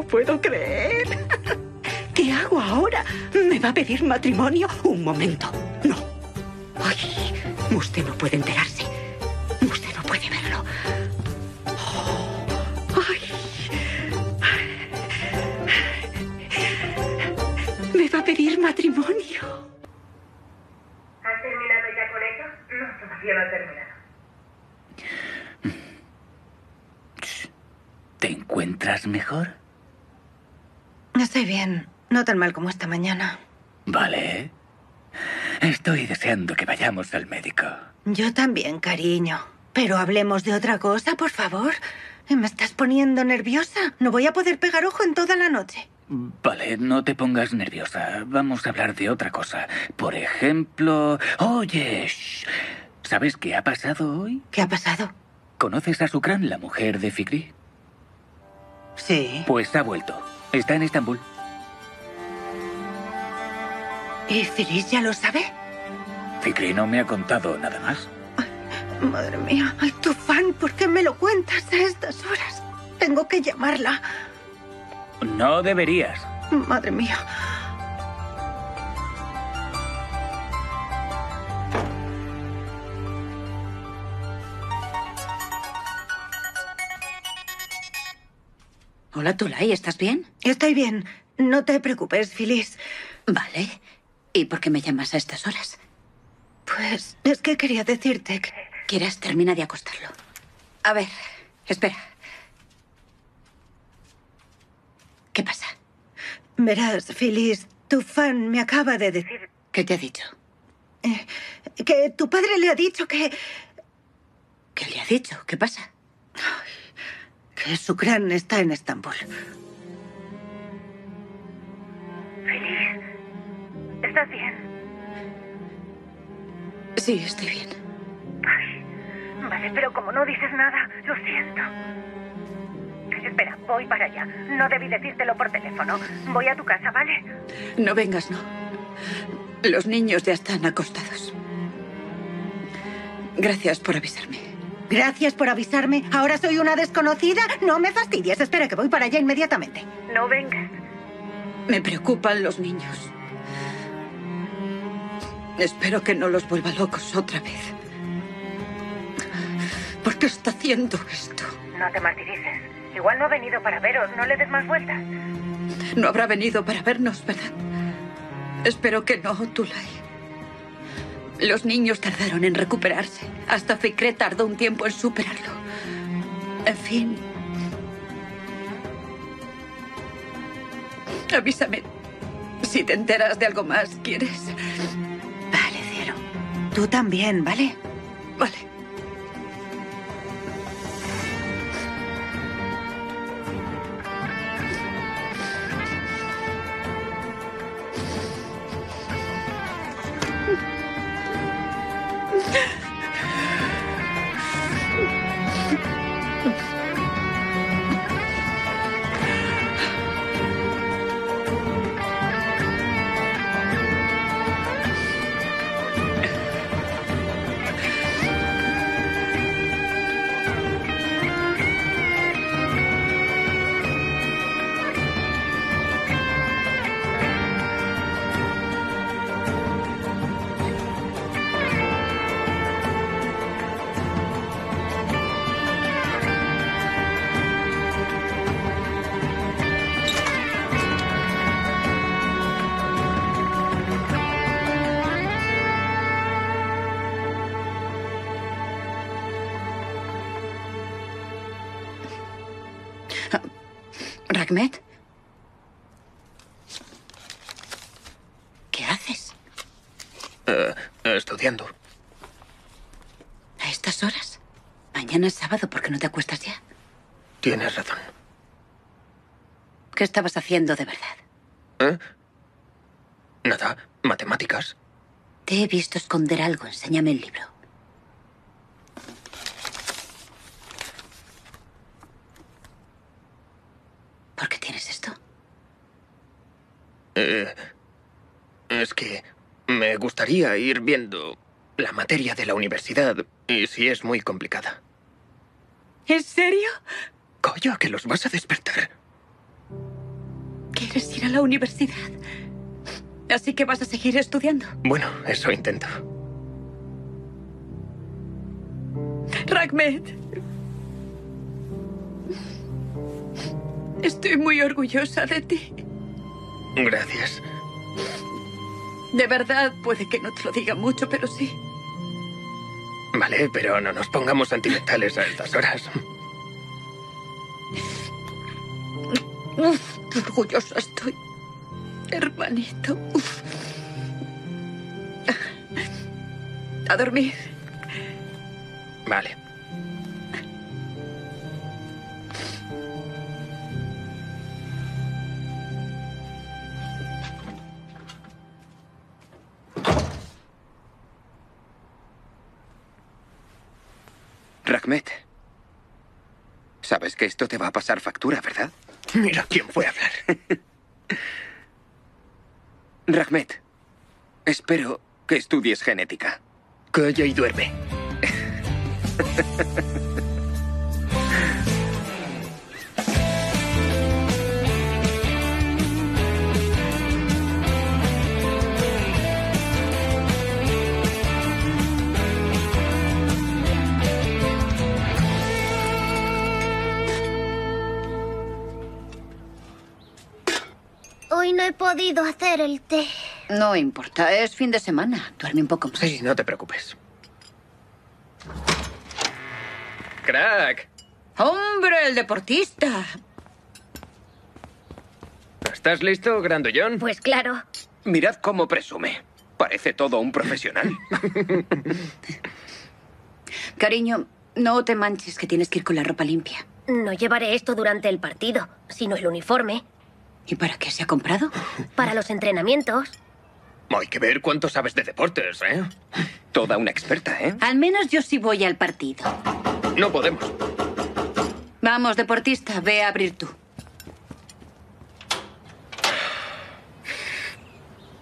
puedo creer. ¿Qué hago ahora? ¿Me va a pedir matrimonio? Un momento. No. Ay, usted no puede enterarse. Usted no puede verlo. Oh, ay. Me va a pedir matrimonio. ¿Te encuentras mejor? Estoy bien. No tan mal como esta mañana. Vale. Estoy deseando que vayamos al médico. Yo también, cariño. Pero hablemos de otra cosa, por favor. Me estás poniendo nerviosa. No voy a poder pegar ojo en toda la noche. Vale, no te pongas nerviosa. Vamos a hablar de otra cosa. Por ejemplo... Oye, shh. ¿Sabes qué ha pasado hoy? ¿Qué ha pasado? ¿Conoces a Şükran, la mujer de Fikri? Sí. Pues ha vuelto. Está en Estambul. ¿Y Filiz ya lo sabe? Fikri no me ha contado nada más. Ay, madre mía. Ay, Tufan, ¿por qué me lo cuentas a estas horas? Tengo que llamarla. No deberías. Madre mía. Hola, Tülay, ¿estás bien? Estoy bien. No te preocupes, Filiz. Vale. ¿Y por qué me llamas a estas horas? Pues es que quería decirte que... Kiraz, termina de acostarlo. A ver, espera. ¿Qué pasa? Verás, Filiz, tu fan me acaba de decir... ¿Qué te ha dicho? Eh, que tu padre le ha dicho que... ¿Qué le ha dicho? ¿Qué pasa? Ay, que Şükran está en Estambul. Filiz, ¿estás bien? Sí, estoy bien. Ay, vale, pero como no dices nada, lo siento. Espera, voy para allá. No debí decírtelo por teléfono. Voy a tu casa, ¿vale? No vengas, no. Los niños ya están acostados. Gracias por avisarme. ¿Gracias por avisarme? ¿Ahora soy una desconocida? No me fastidies. Espera, que voy para allá inmediatamente. No vengas. Me preocupan los niños. Espero que no los vuelva locos otra vez. ¿Por qué está haciendo esto? No te martirices. Igual no ha venido para veros. No le des más vueltas. No habrá venido para vernos, ¿verdad? Espero que no, Tülay. Los niños tardaron en recuperarse. Hasta Fikret tardó un tiempo en superarlo. En fin. Avísame si te enteras de algo más, ¿quieres? Vale, cielo. Tú también, ¿vale? Vale. Hikmet, ¿qué haces? Uh, estudiando. ¿A estas horas? Mañana es sábado, ¿por qué no te acuestas ya? Tienes razón. ¿Qué estabas haciendo de verdad? ¿Eh? Nada, matemáticas. Te he visto esconder algo, enséñame el libro. Eh, es que me gustaría ir viendo la materia de la universidad y si es muy complicada. ¿En serio? Coño, que los vas a despertar. ¿Quieres ir a la universidad? Así que vas a seguir estudiando. Bueno, eso intento. Rahmet. Estoy muy orgullosa de ti. Gracias. De verdad, puede que no te lo diga mucho, pero sí. Vale, pero no nos pongamos sentimentales a estas horas. Uf, orgullosa estoy, hermanito. Uf. A dormir. Vale. Rahmet, sabes que esto te va a pasar factura, ¿verdad? Mira quién fue a hablar. Rahmet, espero que estudies genética. Calla y duerme. Hoy no he podido hacer el té. No importa, es fin de semana. Duerme un poco más. Sí, no te preocupes. ¡Crack! ¡Hombre, el deportista! ¿Estás listo, grandullón? Pues claro. Mirad cómo presume. Parece todo un profesional. Cariño, no te manches, que tienes que ir con la ropa limpia. No llevaré esto durante el partido, sino el uniforme. ¿Y para qué se ha comprado? Para los entrenamientos. Hay que ver cuánto sabes de deportes, ¿eh? Toda una experta, ¿eh? Al menos yo sí voy al partido. No podemos. Vamos, deportista, ve a abrir tú.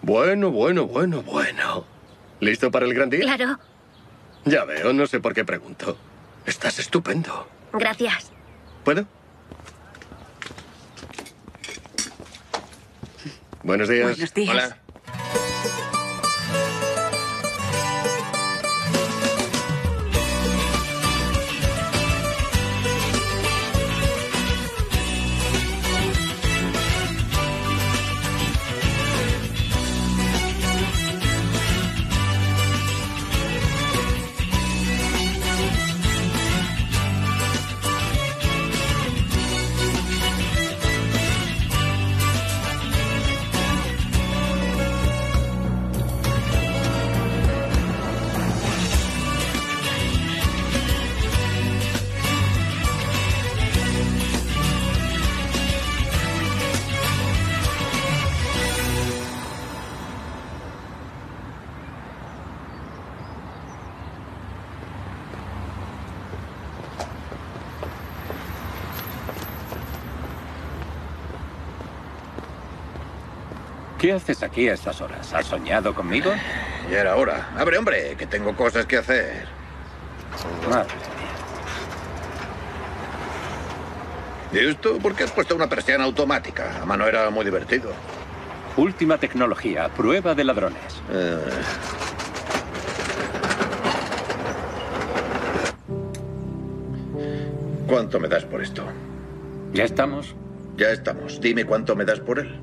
Bueno, bueno, bueno, bueno. ¿Listo para el gran día? Claro. Ya veo, no sé por qué pregunto. Estás estupendo. Gracias. ¿Puedo? Buenos días. Buenos días. Hola. ¿Qué haces aquí a estas horas? ¿Has soñado conmigo? Ya era hora. Abre, hombre, que tengo cosas que hacer. Madre mía. ¿Y esto? ¿Por qué has puesto una persiana automática? A mano era muy divertido. Última tecnología, prueba de ladrones. Eh... ¿Cuánto me das por esto? Ya estamos. Ya estamos. Dime cuánto me das por él.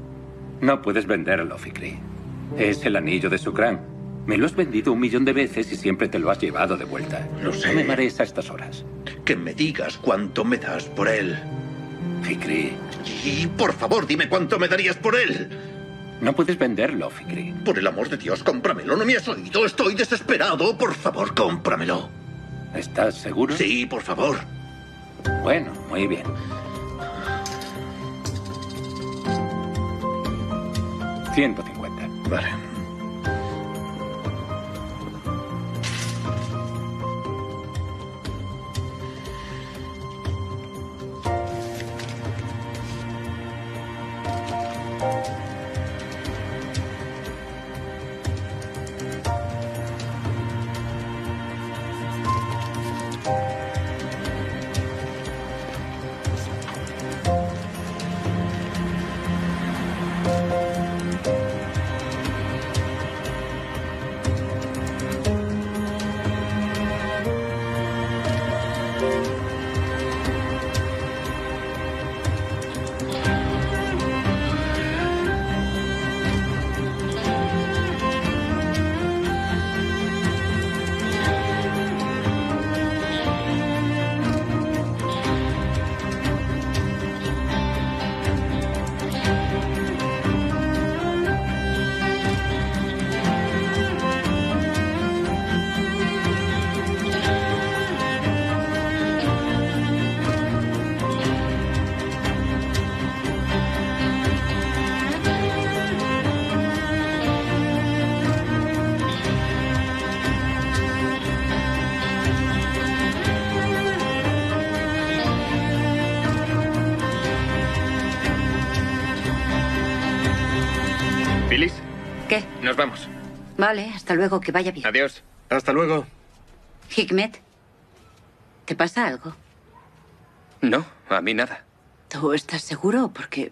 No puedes venderlo, Fikri. Es el anillo de Şükran. Me lo has vendido un millón de veces y siempre te lo has llevado de vuelta. Lo sé. No me marees a estas horas. Que me digas cuánto me das por él. Fikri. Y por favor, dime cuánto me darías por él. No puedes venderlo, Fikri. Por el amor de Dios, cómpramelo. No me has oído. Estoy desesperado. Por favor, cómpramelo. ¿Estás seguro? Sí, por favor. Bueno, muy bien. ciento cincuenta. Vale. Nos vamos. Vale, hasta luego, que vaya bien. Adiós. Hasta luego. Hikmet, ¿te pasa algo? No, a mí nada. ¿Tú estás seguro? Porque...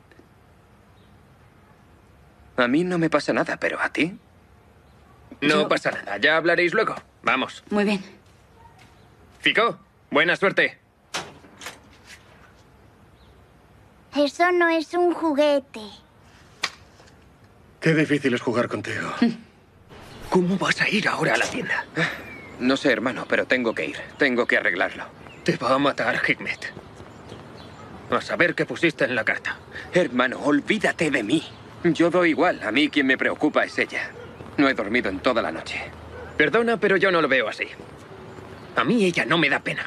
A mí no me pasa nada, pero ¿a ti? No Yo... pasa nada, ya hablaréis luego. Vamos. Muy bien. Fico, buena suerte. Eso no es un juguete. Qué difícil es jugar contigo. ¿Cómo vas a ir ahora a la tienda? No sé, hermano, pero tengo que ir. Tengo que arreglarlo. Te va a matar, Hikmet. A saber qué pusiste en la carta. Hermano, olvídate de mí. Yo doy igual. A mí quien me preocupa es ella. No he dormido en toda la noche. Perdona, pero yo no lo veo así. A mí ella no me da pena.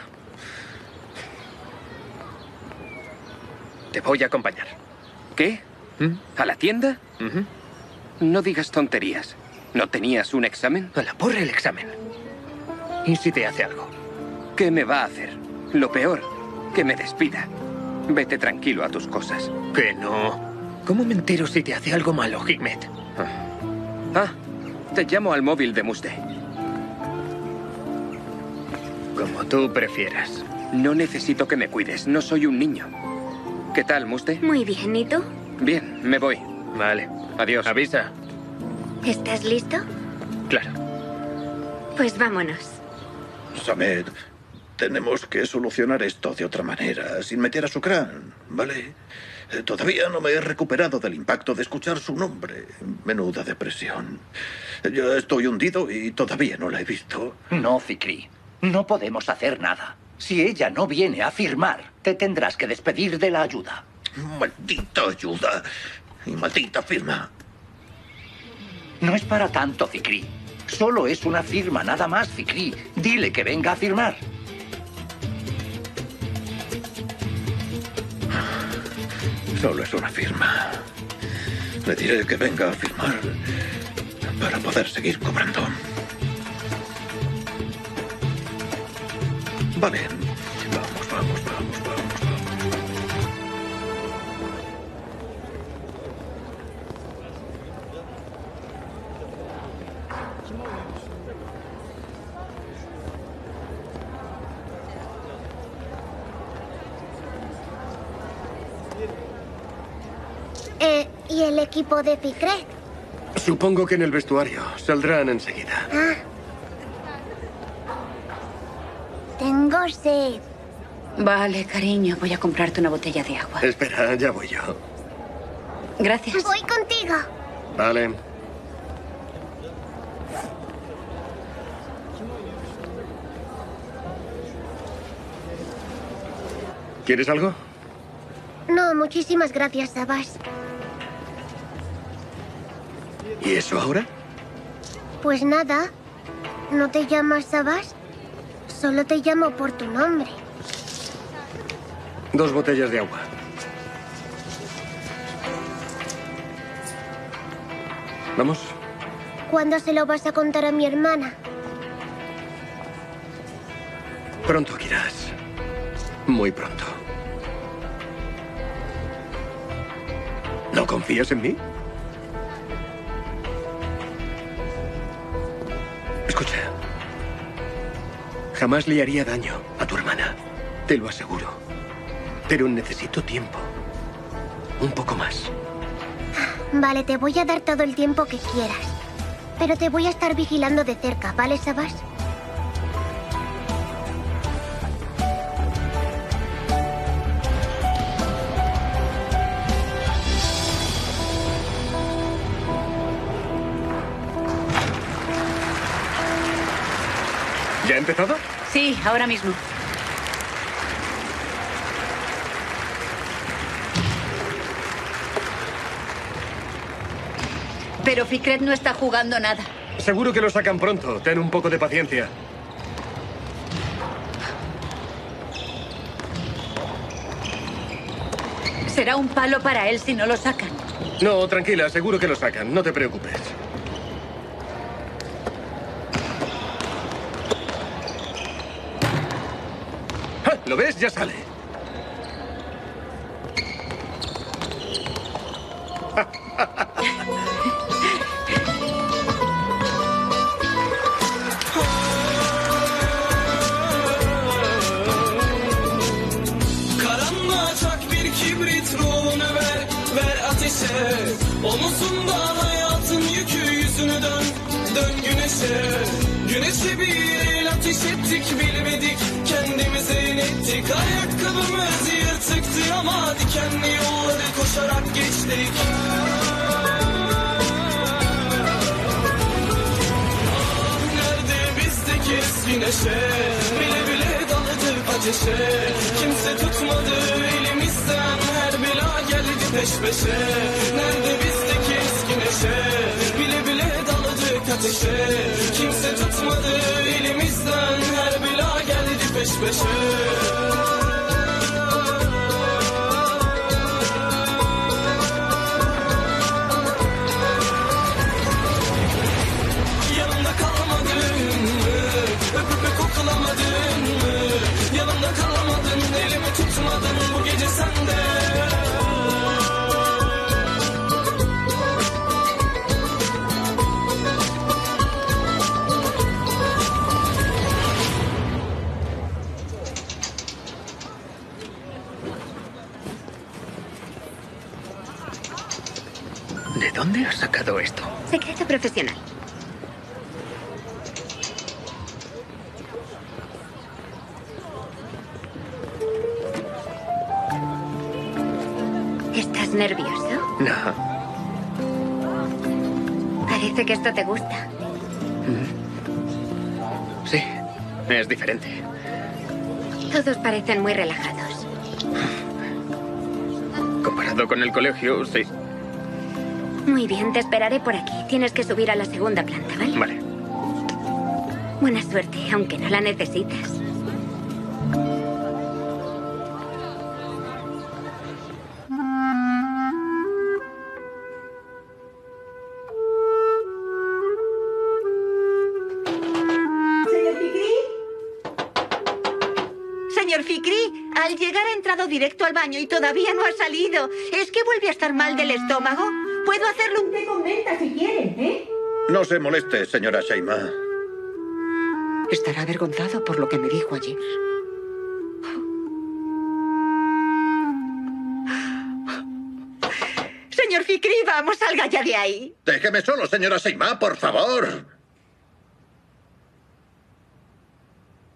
Te voy a acompañar. ¿Qué? ¿A la tienda? Uh-huh. No digas tonterías. ¿No tenías un examen? A la porra el examen. ¿Y si te hace algo? ¿Qué me va a hacer? Lo peor, que me despida. Vete tranquilo a tus cosas. Que no. ¿Cómo me entero si te hace algo malo, Hikmet? Ah, te llamo al móvil de Müşte. Como tú prefieras. No necesito que me cuides, no soy un niño. ¿Qué tal, Müşte? Muy bien, ¿y tú? Bien, me voy. Vale, adiós. Avisa. ¿Estás listo? Claro. Pues vámonos. Samet, tenemos que solucionar esto de otra manera, sin meter a Şükran, ¿vale? Todavía no me he recuperado del impacto de escuchar su nombre. Menuda depresión. Ya estoy hundido y todavía no la he visto. No, Fikri. No podemos hacer nada. Si ella no viene a firmar, te tendrás que despedir de la ayuda. Maldita ayuda y maldita firma. No es para tanto, Fikri. Solo es una firma, nada más, Fikri. Dile que venga a firmar. Solo es una firma. Le diré que venga a firmar para poder seguir cobrando. Vale. Vamos, vamos, vamos, vamos, vamos. Eh, ¿y el equipo de Fikret? Supongo que en el vestuario. Saldrán enseguida. Ah. Tengo sed. Vale, cariño, voy a comprarte una botella de agua. Espera, ya voy yo. Gracias. Voy contigo. Vale. ¿Quieres algo? No, muchísimas gracias, Sabas. ¿Y eso ahora? Pues nada. ¿No te llamas Sabas? Solo te llamo por tu nombre. Dos botellas de agua. ¿Vamos? ¿Cuándo se lo vas a contar a mi hermana? Pronto, Kiraz. Muy pronto. ¿No confías en mí? Escucha. Jamás le haría daño a tu hermana, te lo aseguro. Pero necesito tiempo. Un poco más. Vale, te voy a dar todo el tiempo que quieras. Pero te voy a estar vigilando de cerca, ¿vale, Sabas? ¿Ha empezado? Sí, ahora mismo. Pero Fikret no está jugando nada. Seguro que lo sacan pronto. Ten un poco de paciencia. Será un palo para él si no lo sacan. No, tranquila, seguro que lo sacan. No te preocupes. ¿Lo ves? Ya sale. güneşe. Güneş gibi yeriyle ateş ettik, bilmedik kendimize inettik. Ayakkabımız yırtıktı ama dikenli yolları koşarak geçtik. Ah nerede bizdeki eski neşe, bile bile daldık ateşe. Kimse tutmadı elimizden, her bela geldi peş peşe. Nerede bizdeki eski neşe, bile bile daldık ateşe. Kimse tutmadı elimizden, her bela geldi peş peşe. Kalamadın mı? Yanımda kalamadın, elimi tutmadın, bu gece sende. ¿De dónde has sacado esto? Secreto profesional. ¿Nervioso? No. Parece que esto te gusta. Sí, es diferente. Todos parecen muy relajados. Comparado con el colegio, sí. Muy bien, te esperaré por aquí. Tienes que subir a la segunda planta, ¿vale? Vale. Buena suerte, aunque no la necesitas. Directo al baño y todavía no ha salido. ¿Es que vuelve a estar mal del estómago? Puedo hacerle un té con menta si quiere, ¿eh? No se moleste, señora Şeyma. Estará avergonzado por lo que me dijo ayer. Señor Fikri, vamos, salga ya de ahí. Déjeme solo, señora Şeyma, por favor.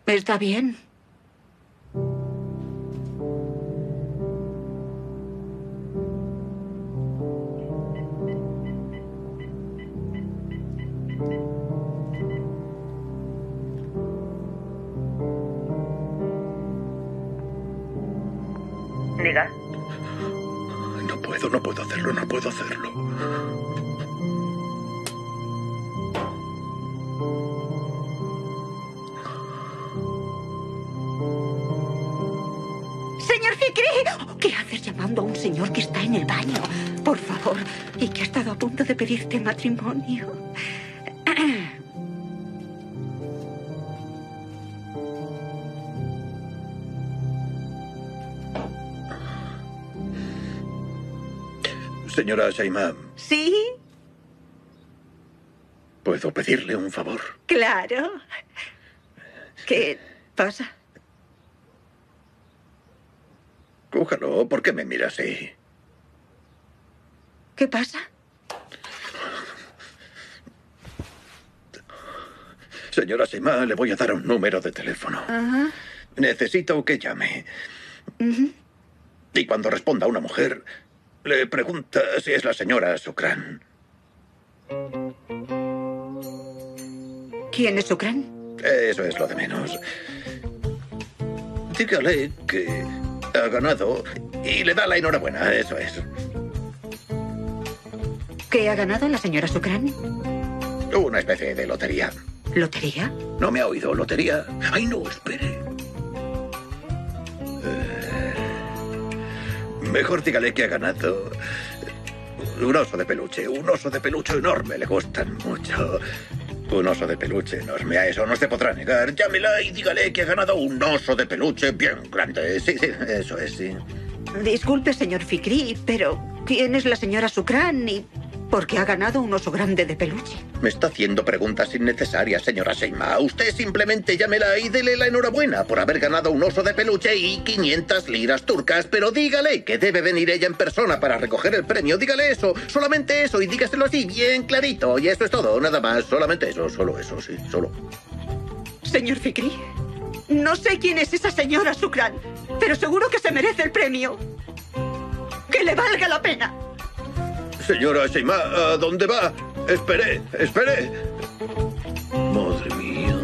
Está bien. No puedo hacerlo, no puedo hacerlo. ¡Señor Fikri! ¿Qué haces llamando a un señor que está en el baño? Por favor, y que ha estado a punto de pedirte matrimonio. Señora Şeyma. ¿Sí? ¿Puedo pedirle un favor? Claro. ¿Qué pasa? Cújalo, ¿por qué me mira así? ¿Qué pasa? Señora Şeyma, le voy a dar un número de teléfono. Uh-huh. Necesito que llame. Uh-huh. Y cuando responda una mujer... Le pregunta si es la señora Şükran. ¿Quién es Şükran? Eso es lo de menos. Dígale que ha ganado y le da la enhorabuena, eso es. ¿Qué ha ganado la señora Şükran? Una especie de lotería. ¿Lotería? No me ha oído, lotería. Ay, no, espere. Eh... Mejor dígale que ha ganado un oso de peluche, un oso de peluche enorme, le gustan mucho. Un oso de peluche enorme, a eso no se podrá negar. Llámela y dígale que ha ganado un oso de peluche bien grande. Sí, sí, eso es, sí. Disculpe, señor Fikri, pero ¿quién es la señora Şükran y porque ha ganado un oso grande de peluche. Me está haciendo preguntas innecesarias, señora Şeyma. Usted simplemente llámela y dele la enhorabuena por haber ganado un oso de peluche y quinientas liras turcas. Pero dígale que debe venir ella en persona para recoger el premio. Dígale eso, solamente eso, y dígaselo así, bien clarito. Y eso es todo, nada más, solamente eso, solo eso, sí, solo. Señor Fikri, no sé quién es esa señora Şükran, pero seguro que se merece el premio. ¡Que le valga la pena! Señora Şeyma, ¿a dónde va? Espere, espere. Madre mía.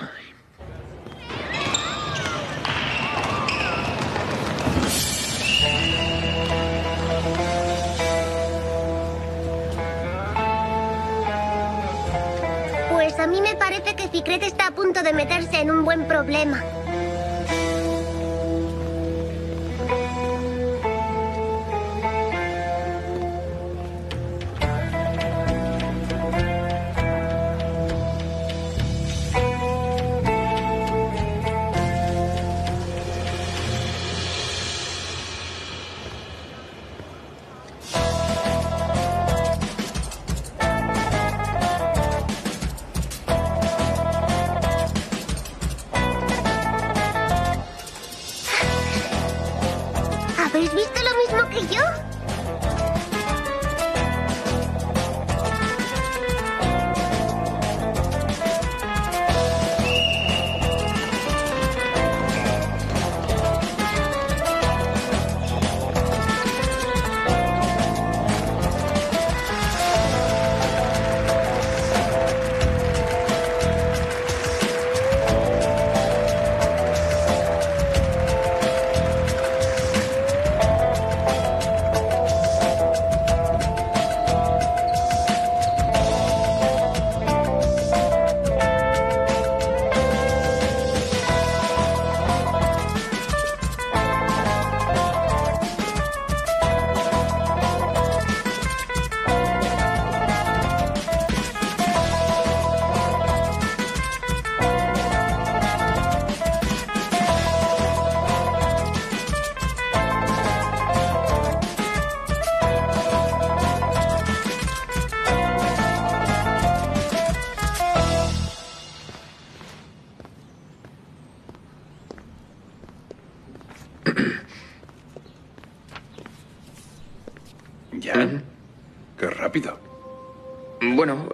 Ay. Pues a mí me parece que Fikret está a punto de meterse en un buen problema.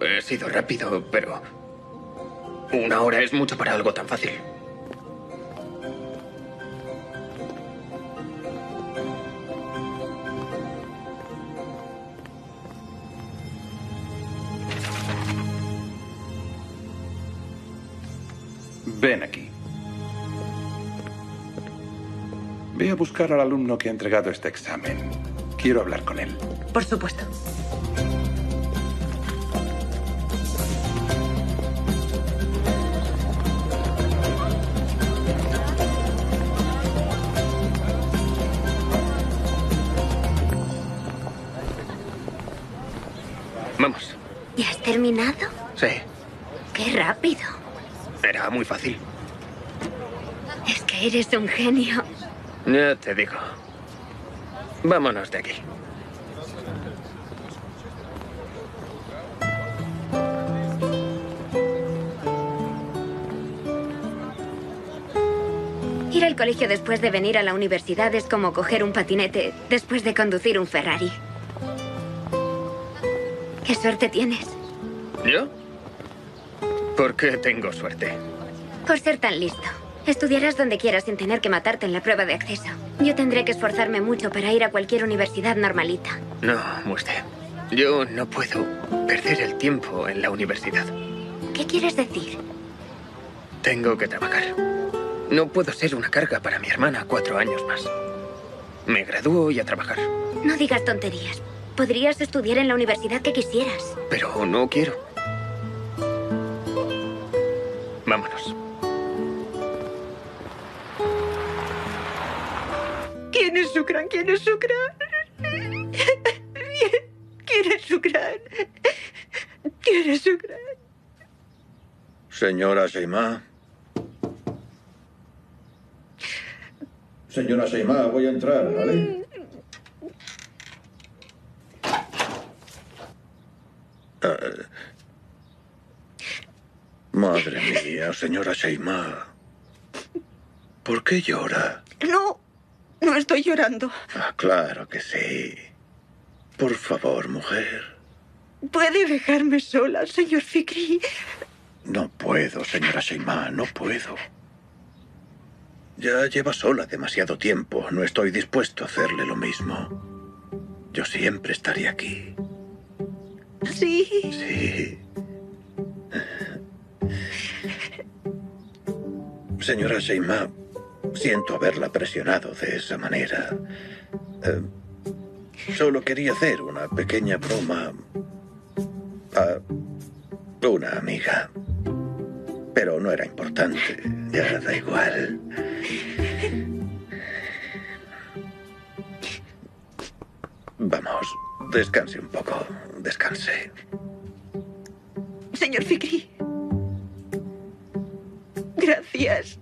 Ha sido rápido, pero una hora es mucho para algo tan fácil. Ven aquí. Ve a buscar al alumno que ha entregado este examen. Quiero hablar con él. Por supuesto. ¿Terminado? Sí. ¡Qué rápido! Era muy fácil. Es que eres un genio. Ya te digo. Vámonos de aquí. Ir al colegio después de venir a la universidad es como coger un patinete después de conducir un Ferrari. ¡Qué suerte tienes! ¿Yo? ¿Por qué tengo suerte? Por ser tan listo. Estudiarás donde quieras sin tener que matarte en la prueba de acceso. Yo tendré que esforzarme mucho para ir a cualquier universidad normalita. No, Müşte. Yo no puedo perder el tiempo en la universidad. ¿Qué quieres decir? Tengo que trabajar. No puedo ser una carga para mi hermana cuatro años más. Me gradúo y a trabajar. No digas tonterías. Podrías estudiar en la universidad que quisieras. Pero no quiero. Vámonos. ¿Quién es Şükran? ¿Quién es Şükran? ¿Quién es Şükran? ¿Quién es Şükran? Señora Şeyma. Señora Şeyma, voy a entrar, ¿vale? Madre mía, señora Şeyma. ¿Por qué llora? No, no estoy llorando. Ah, claro que sí. Por favor, mujer. ¿Puede dejarme sola, señor Fikri? No puedo, señora Şeyma, no puedo. Ya lleva sola demasiado tiempo. No estoy dispuesto a hacerle lo mismo. Yo siempre estaré aquí. Sí. Sí. Señora Şeyma, siento haberla presionado de esa manera. Eh, solo quería hacer una pequeña broma a una amiga. Pero no era importante. Ya da igual. Vamos, descanse un poco. Descanse. Señor Fikri. Gracias.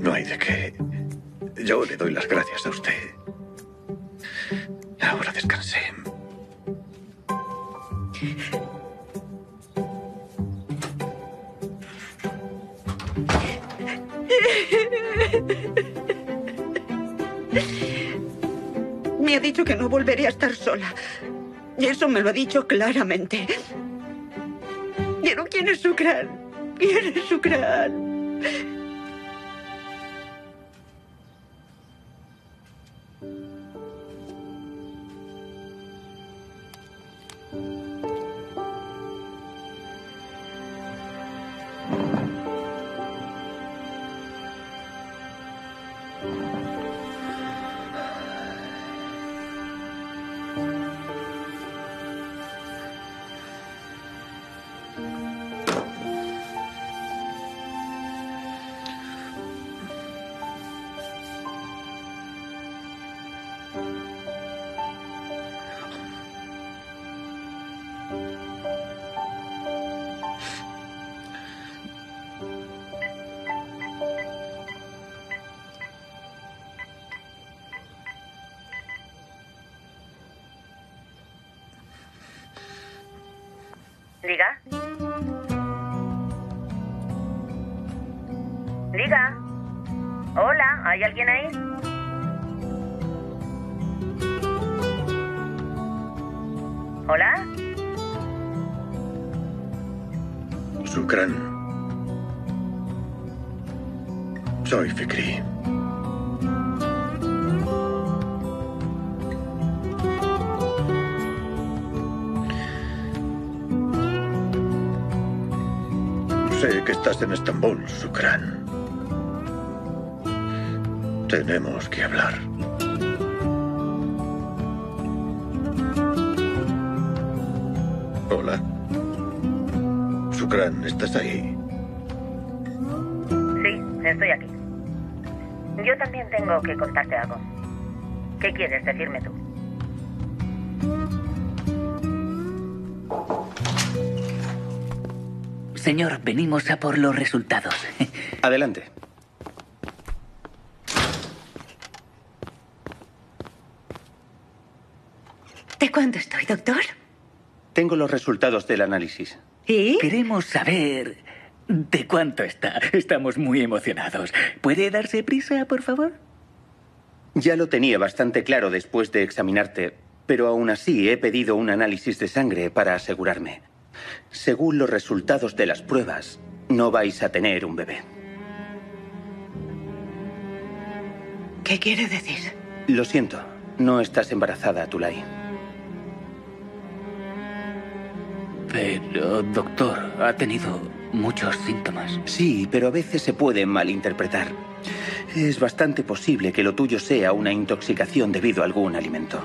No hay de qué. Yo le doy las gracias a usted. Ahora descanse. Me ha dicho que no volveré a estar sola. Y eso me lo ha dicho claramente. Pero ¿quién es Şükran? ¿Quién es Şükran? Diga. Diga. Hola, ¿hay alguien ahí? Hola. Şükran. Soy Fikri. Sé que estás en Estambul, Şükran. Tenemos que hablar. Hola. Şükran, ¿estás ahí? Sí, estoy aquí. Yo también tengo que contarte algo. ¿Qué quieres decirme tú? Señor, venimos a por los resultados. Adelante. ¿De cuándo estoy, doctor? Tengo los resultados del análisis. ¿Y? Queremos saber de cuánto está. Estamos muy emocionados. ¿Puede darse prisa, por favor? Ya lo tenía bastante claro después de examinarte, pero aún así he pedido un análisis de sangre para asegurarme. Según los resultados de las pruebas, no vais a tener un bebé. ¿Qué quiere decir? Lo siento, no estás embarazada, Tülay. Pero, doctor, ha tenido muchos síntomas. Sí, pero a veces se puede malinterpretar. Es bastante posible que lo tuyo sea una intoxicación debido a algún alimento.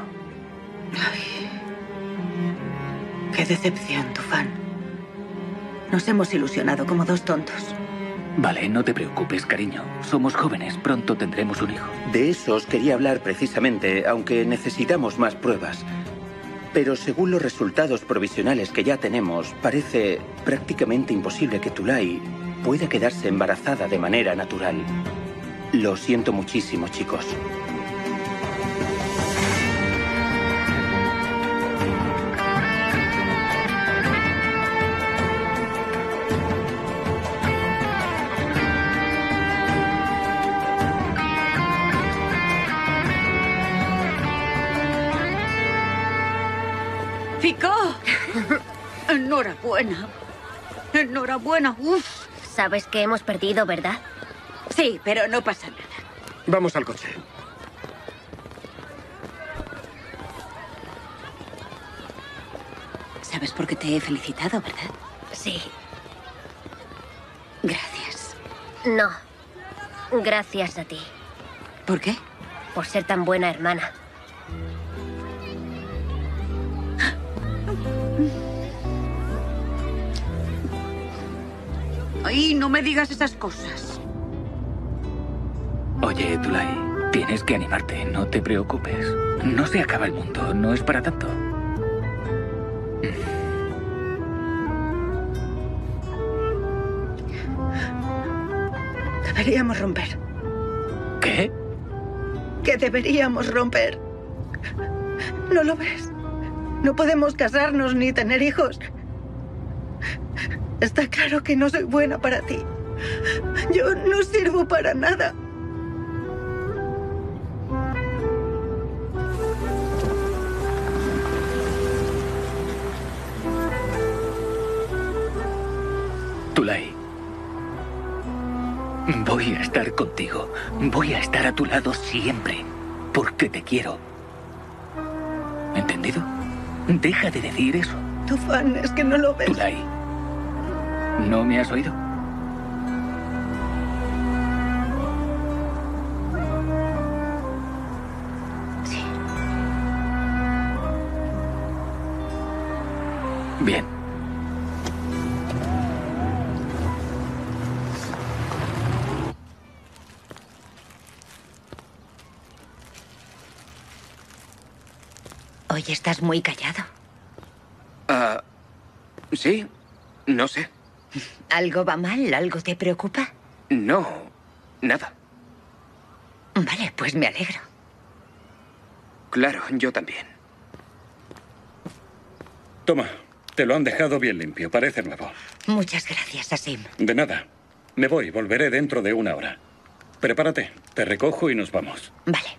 Ay. ¡Qué decepción, Tufan! Nos hemos ilusionado como dos tontos. Vale, no te preocupes, cariño. Somos jóvenes, pronto tendremos un hijo. De eso os quería hablar precisamente, aunque necesitamos más pruebas. Pero según los resultados provisionales que ya tenemos, parece prácticamente imposible que Tülay pueda quedarse embarazada de manera natural. Lo siento muchísimo, chicos. Enhorabuena. Enhorabuena. Uf. Sabes que hemos perdido, ¿verdad? Sí, pero no pasa nada. Vamos al coche. ¿Sabes por qué te he felicitado, verdad? Sí. Gracias. No. Gracias a ti. ¿Por qué? Por ser tan buena hermana. Ay, no me digas esas cosas. Oye, Tülay, tienes que animarte, no te preocupes. No se acaba el mundo, no es para tanto. Deberíamos romper. ¿Qué? Que deberíamos romper. ¿No lo ves? No podemos casarnos ni tener hijos. Está claro que no soy buena para ti. Yo no sirvo para nada. Tülay, voy a estar contigo. Voy a estar a tu lado siempre. Porque te quiero. ¿Entendido? Deja de decir eso. Tufan, es que no lo ves. Tülay. ¿No me has oído? Sí. Bien. Hoy estás muy callado. Ah, uh, sí, no sé. ¿Algo va mal? ¿Algo te preocupa? No, nada. Vale, pues me alegro. Claro, yo también. Toma, te lo han dejado bien limpio, parece nuevo. Muchas gracias, Asim. De nada. Me voy, volveré dentro de una hora. Prepárate, te recojo y nos vamos. Vale.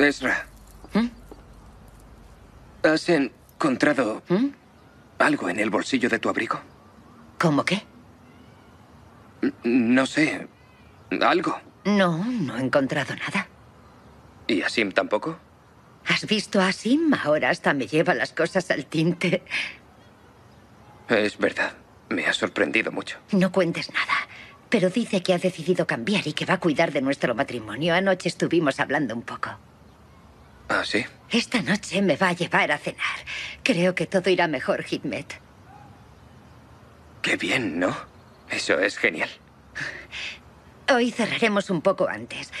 Esra, ¿Eh? ¿has encontrado ¿Eh? algo en el bolsillo de tu abrigo? ¿Cómo qué? No sé, algo. No, no he encontrado nada. ¿Y Asim tampoco? ¿Has visto a Asim? Ahora hasta me lleva las cosas al tinte. Es verdad, me ha sorprendido mucho. No cuentes nada. Pero dice que ha decidido cambiar y que va a cuidar de nuestro matrimonio. Anoche estuvimos hablando un poco. ¿Ah, sí? Esta noche me va a llevar a cenar. Creo que todo irá mejor, Hikmet. Qué bien, ¿no? Eso es genial. Hoy cerraremos un poco antes.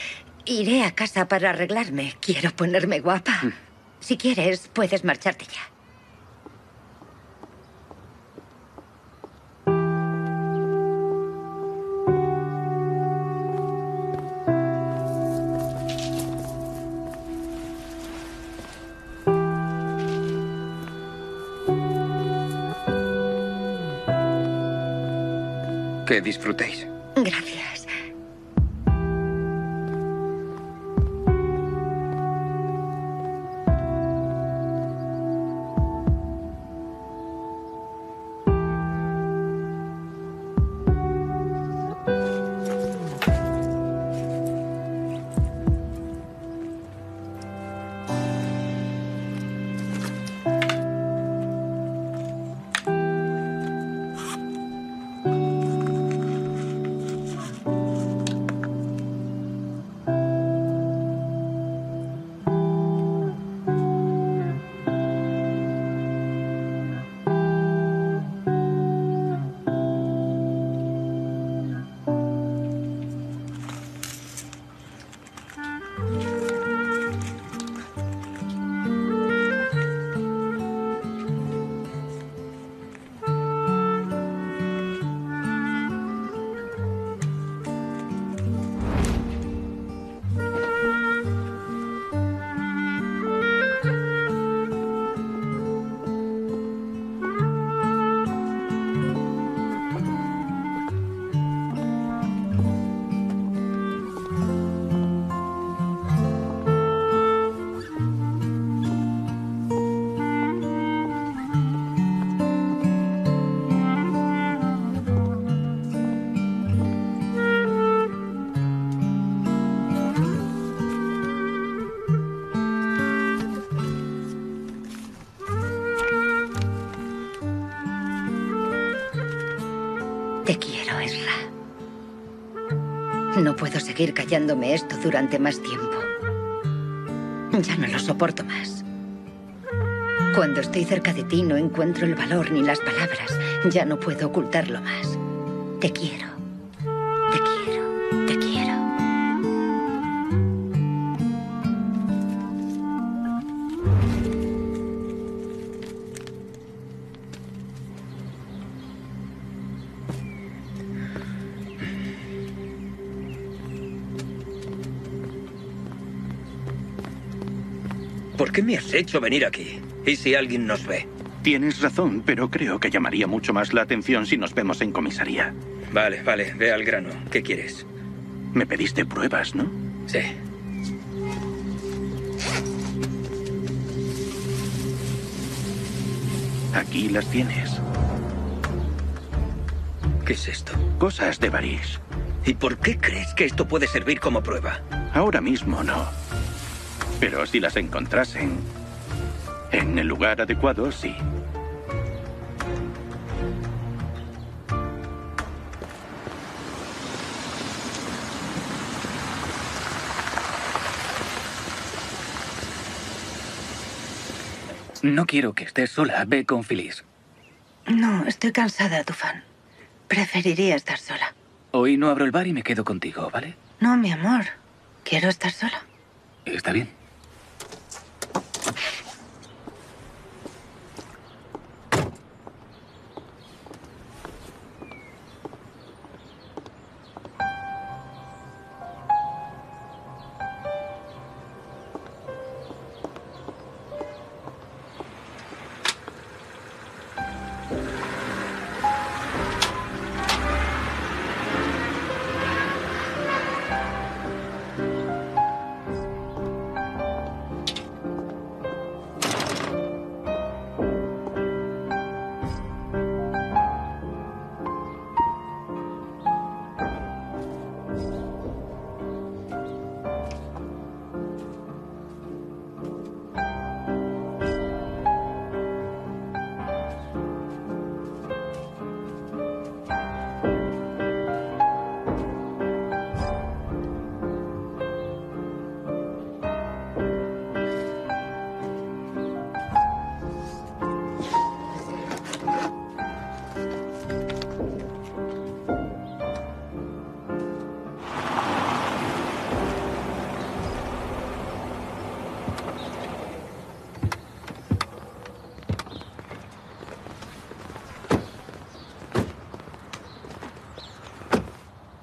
Iré a casa para arreglarme. Quiero ponerme guapa. Mm. Si quieres, puedes marcharte ya. Que disfrutéis. Gracias. Te quiero, Esra. No puedo seguir callándome esto durante más tiempo. Ya no lo soporto más. Cuando estoy cerca de ti no encuentro el valor ni las palabras. Ya no puedo ocultarlo más. Te quiero. Te quiero. Te quiero. ¿Por qué me has hecho venir aquí? ¿Y si alguien nos ve? Tienes razón, pero creo que llamaría mucho más la atención si nos vemos en comisaría. Vale, vale, ve al grano. ¿Qué quieres? Me pediste pruebas, ¿no? Sí. Aquí las tienes. ¿Qué es esto? Cosas de Baris. ¿Y por qué crees que esto puede servir como prueba? Ahora mismo no. Pero si las encontrasen en el lugar adecuado, sí. No quiero que estés sola. Ve con Filiz. No, estoy cansada, Tufan. Preferiría estar sola. Hoy no abro el bar y me quedo contigo, ¿vale? No, mi amor. Quiero estar sola. Está bien.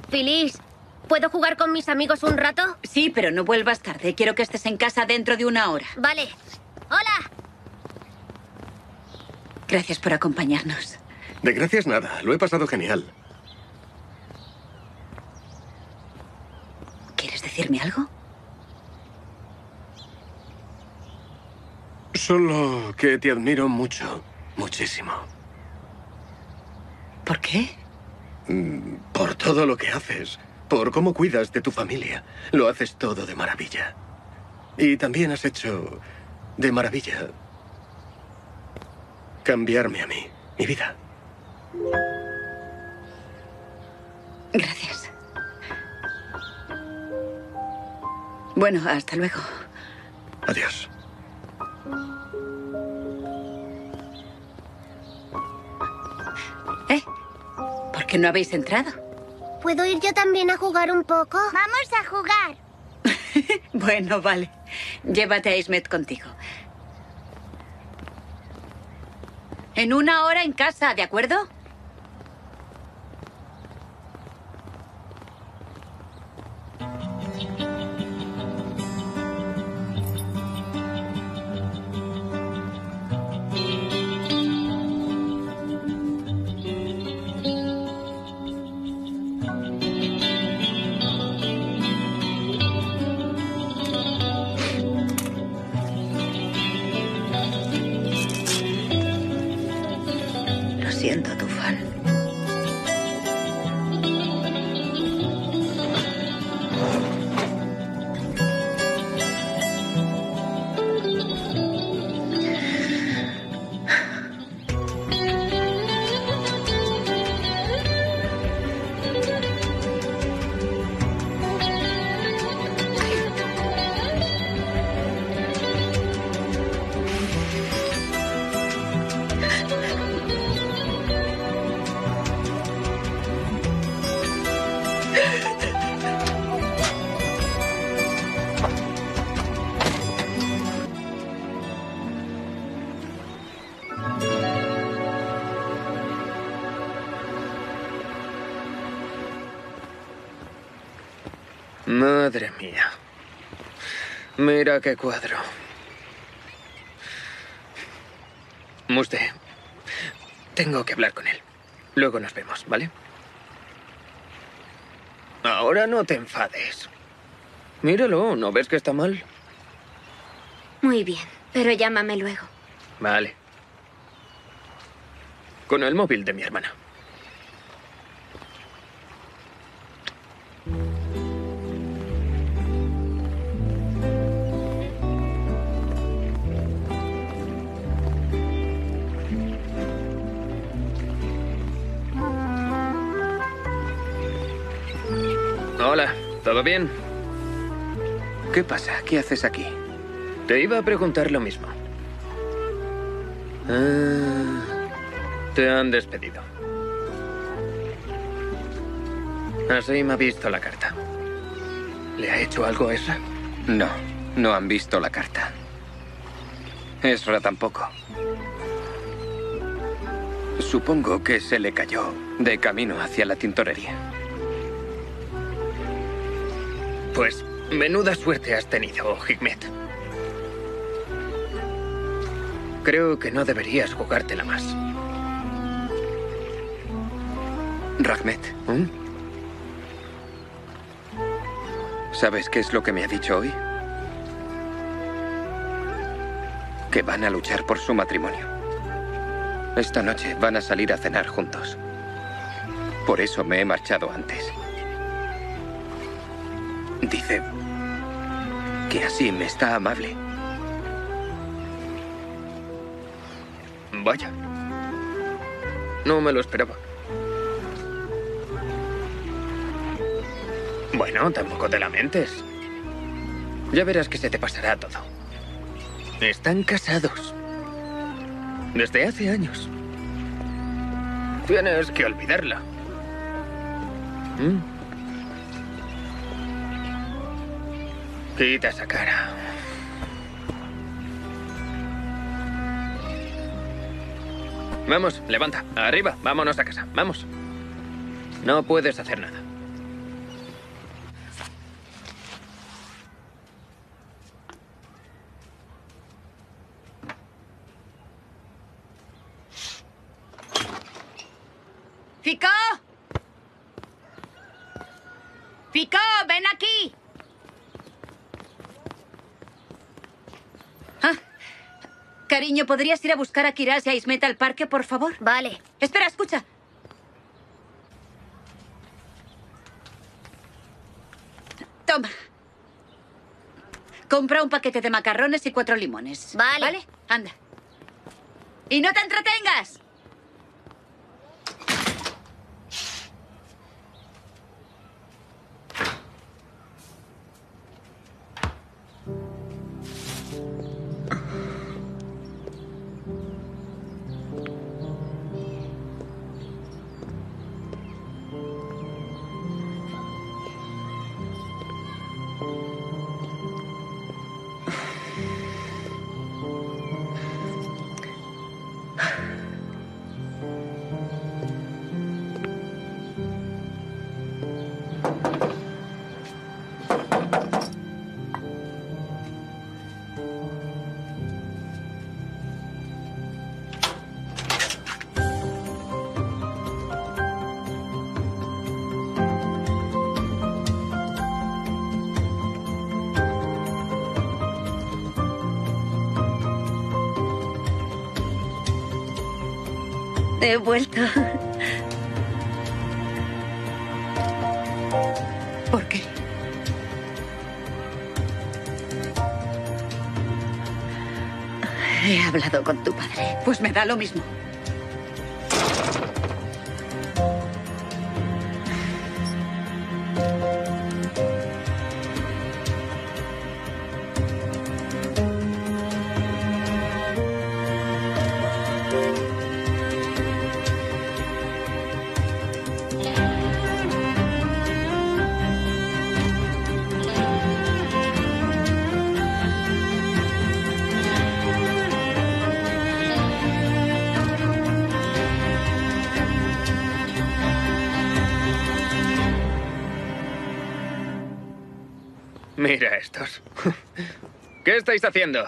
Filiz, ¿puedo jugar con mis amigos un rato? Sí, pero no vuelvas tarde. Quiero que estés en casa dentro de una hora. Vale. ¡Hola! Gracias por acompañarnos. De gracias nada. Lo he pasado genial. ¿Quieres decirme algo? Solo que te admiro mucho. Muchísimo. ¿Por qué? Por todo lo que haces, por cómo cuidas de tu familia. Lo haces todo de maravilla. Y también has hecho de maravilla cambiarme a mí, mi vida. Gracias. Bueno, hasta luego. Adiós. ¿Eh? ¿Por qué no habéis entrado? ¿Puedo ir yo también a jugar un poco? ¡Vamos a jugar! Bueno, vale. Llévate a Ismet contigo. En una hora en casa, ¿de acuerdo? Madre mía. Mira qué cuadro. Müşte, tengo que hablar con él. Luego nos vemos, ¿vale? Ahora no te enfades. Míralo, ¿no ves que está mal? Muy bien, pero llámame luego. Vale. Con el móvil de mi hermana. Hola, ¿todo bien? ¿Qué pasa? ¿Qué haces aquí? Te iba a preguntar lo mismo. Ah, te han despedido. Así me ha visto la carta. ¿Le ha hecho algo a Esra? No, no han visto la carta. Esra tampoco. Supongo que se le cayó de camino hacia la tintorería. Pues, menuda suerte has tenido, Hikmet. Creo que no deberías jugártela más. Rahmet, ¿eh? ¿Sabes qué es lo que me ha dicho hoy? Que van a luchar por su matrimonio. Esta noche van a salir a cenar juntos. Por eso me he marchado antes. Dice que Asim está amable. Vaya. No me lo esperaba. Bueno, tampoco te lamentes. Ya verás que se te pasará todo. Están casados. Desde hace años. Tienes que olvidarla. ¿Mm? Quita esa cara. Vamos, levanta. Arriba, vámonos a casa. Vamos. No puedes hacer nada. Fico. Fico, ven aquí. Cariño, ¿podrías ir a buscar a Kiraz y a Ismet al parque, por favor? Vale. Espera, escucha. Toma. Compra un paquete de macarrones y cuatro limones. Vale. Vale, anda. ¡Y no te entretengas! He vuelto. ¿Por qué? He hablado con tu padre. Pues me da lo mismo. Mira estos. ¿Qué estáis haciendo?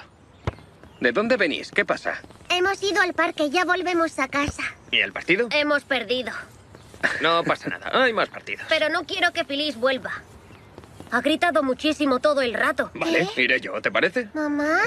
¿De dónde venís? ¿Qué pasa? Hemos ido al parque, ya volvemos a casa. ¿Y el partido? Hemos perdido. No pasa nada, hay más partidos. Pero no quiero que Filiz vuelva. Ha gritado muchísimo todo el rato. Vale, ¿Eh? iré yo, ¿te parece? Mamá...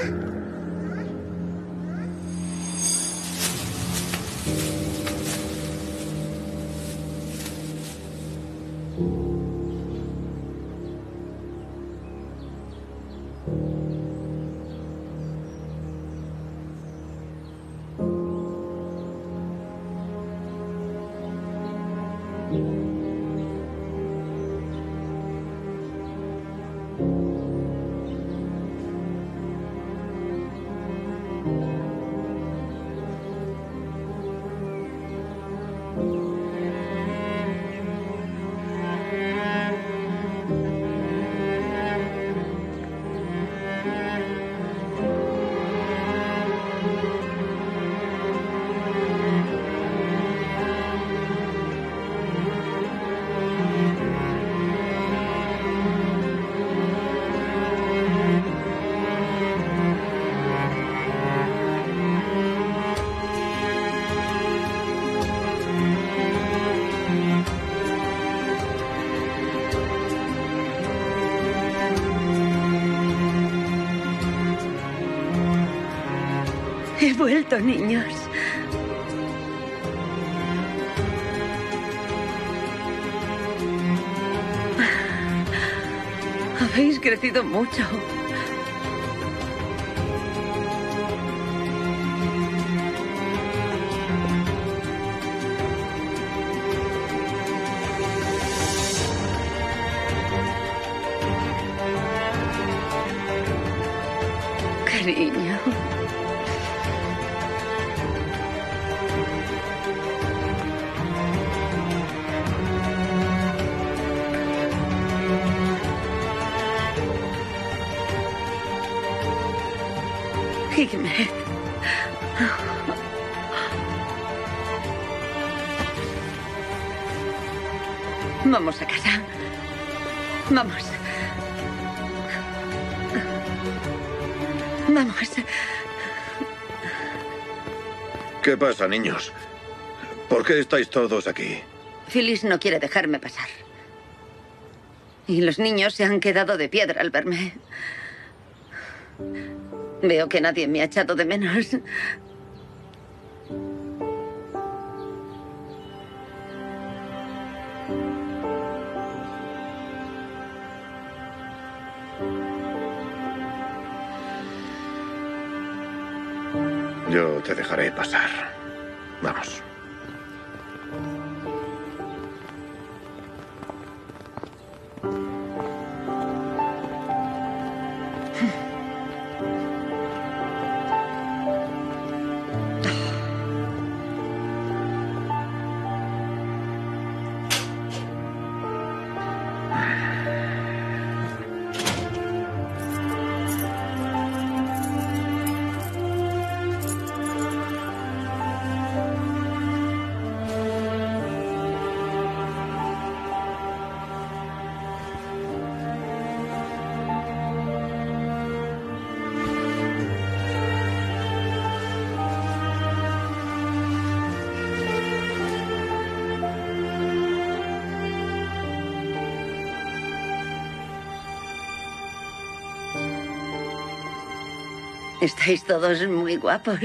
He vuelto, niños. Habéis crecido mucho. Cariño. Hikmet. Vamos a casa. Vamos. Vamos. ¿Qué pasa, niños? ¿Por qué estáis todos aquí? Filiz no quiere dejarme pasar. Y los niños se han quedado de piedra al verme. Veo que nadie me ha echado de menos. Yo te dejaré pasar. Vamos. Estáis todos muy guapos.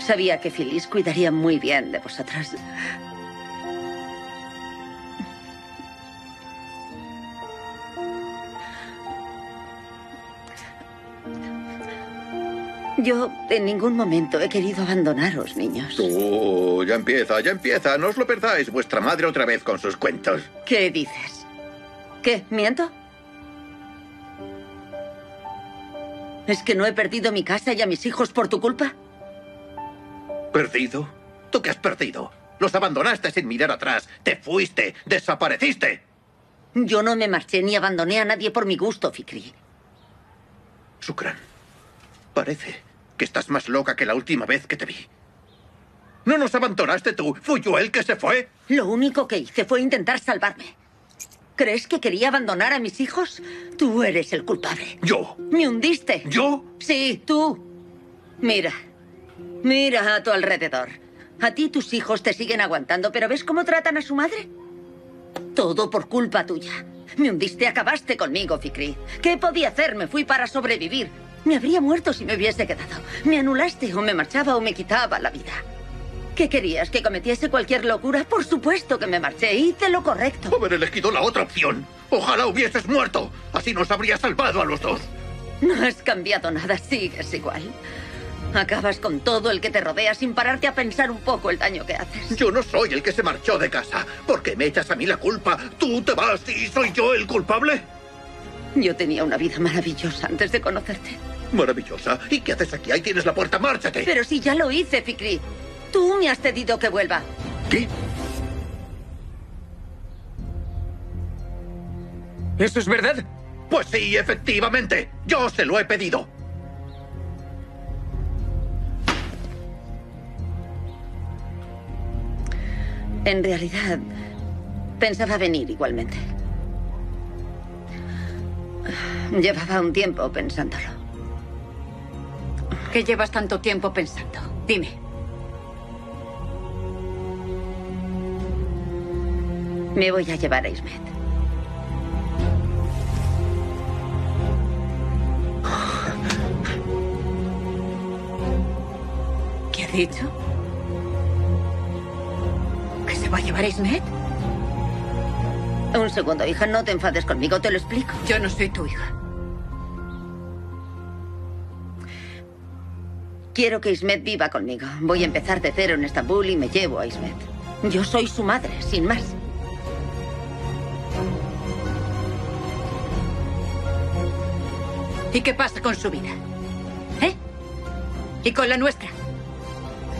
Sabía que Filiz cuidaría muy bien de vosotros. Yo en ningún momento he querido abandonaros, niños. Tú, ya empieza, ya empieza. No os lo perdáis. Vuestra madre otra vez con sus cuentos. ¿Qué dices? ¿Qué? ¿Miento? ¿Es que no he perdido mi casa y a mis hijos por tu culpa? ¿Perdido? ¿Tú qué has perdido? Los abandonaste sin mirar atrás. Te fuiste. Desapareciste. Yo no me marché ni abandoné a nadie por mi gusto, Fikri. Şükran, parece que estás más loca que la última vez que te vi. ¿No nos abandonaste tú? ¿Fui yo el que se fue? Lo único que hice fue intentar salvarme. ¿Crees que quería abandonar a mis hijos? Tú eres el culpable. ¿Yo? ¿Me hundiste? ¿Yo? Sí, tú. Mira, mira a tu alrededor. A ti tus hijos te siguen aguantando, pero ¿ves cómo tratan a su madre? Todo por culpa tuya. Me hundiste, acabaste conmigo, Fikri. ¿Qué podía hacer? Me fui para sobrevivir. Me habría muerto si me hubiese quedado. Me anulaste o me marchaba o me quitaba la vida. ¿Qué querías? ¿Que cometiese cualquier locura? Por supuesto que me marché. Hice lo correcto. Haber elegido la otra opción. Ojalá hubieses muerto. Así nos habrías salvado a los dos. No has cambiado nada. Sigues igual. Acabas con todo el que te rodea sin pararte a pensar un poco el daño que haces. Yo no soy el que se marchó de casa. ¿Por qué me echas a mí la culpa? ¿Tú te vas y soy yo el culpable? Yo tenía una vida maravillosa antes de conocerte. ¿Maravillosa? ¿Y qué haces aquí? Ahí tienes la puerta, márchate. Pero si ya lo hice, Fikri. Tú me has pedido que vuelva. ¿Qué? ¿Eso es verdad? Pues sí, efectivamente. Yo se lo he pedido. En realidad, pensaba venir igualmente. Llevaba un tiempo pensándolo. ¿Qué llevas tanto tiempo pensando? Dime. Me voy a llevar a Ismet. ¿Qué ha dicho? ¿Va a llevar a Ismet? Un segundo, hija, no te enfades conmigo, te lo explico. Yo no soy tu hija. Quiero que Ismet viva conmigo. Voy a empezar de cero en Estambul y me llevo a Ismet. Yo soy su madre, sin más. ¿Y qué pasa con su vida? ¿Eh? ¿Y con la nuestra?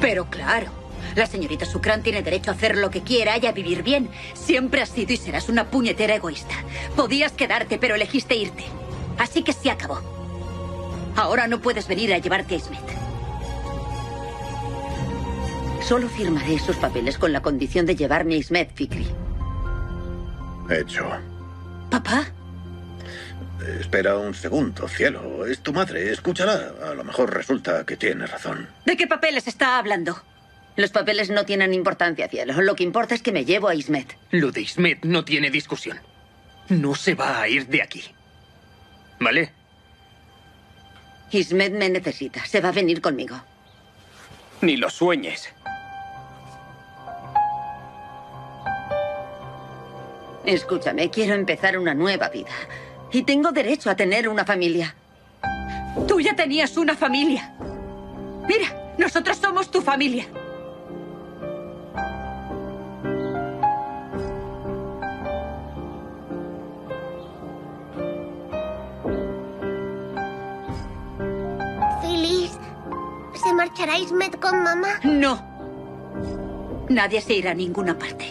Pero claro. La señorita Şükran tiene derecho a hacer lo que quiera y a vivir bien. Siempre has sido y serás una puñetera egoísta. Podías quedarte, pero elegiste irte. Así que se acabó. Ahora no puedes venir a llevarte a Ismet. Solo firmaré esos papeles con la condición de llevarme a Ismet, Fikri. Hecho. ¿Papá? Espera un segundo, cielo. Es tu madre, escúchala. A lo mejor resulta que tiene razón. ¿De qué papeles está hablando? Los papeles no tienen importancia, cielo. Lo que importa es que me llevo a Ismet. Lo de Ismet no tiene discusión. No se va a ir de aquí. ¿Vale? Ismet me necesita. Se va a venir conmigo. Ni lo sueñes. Escúchame, quiero empezar una nueva vida. Y tengo derecho a tener una familia. Tú ya tenías una familia. Mira, nosotros somos tu familia. ¿Marchará Ismet con mamá? No. Nadie se irá a ninguna parte.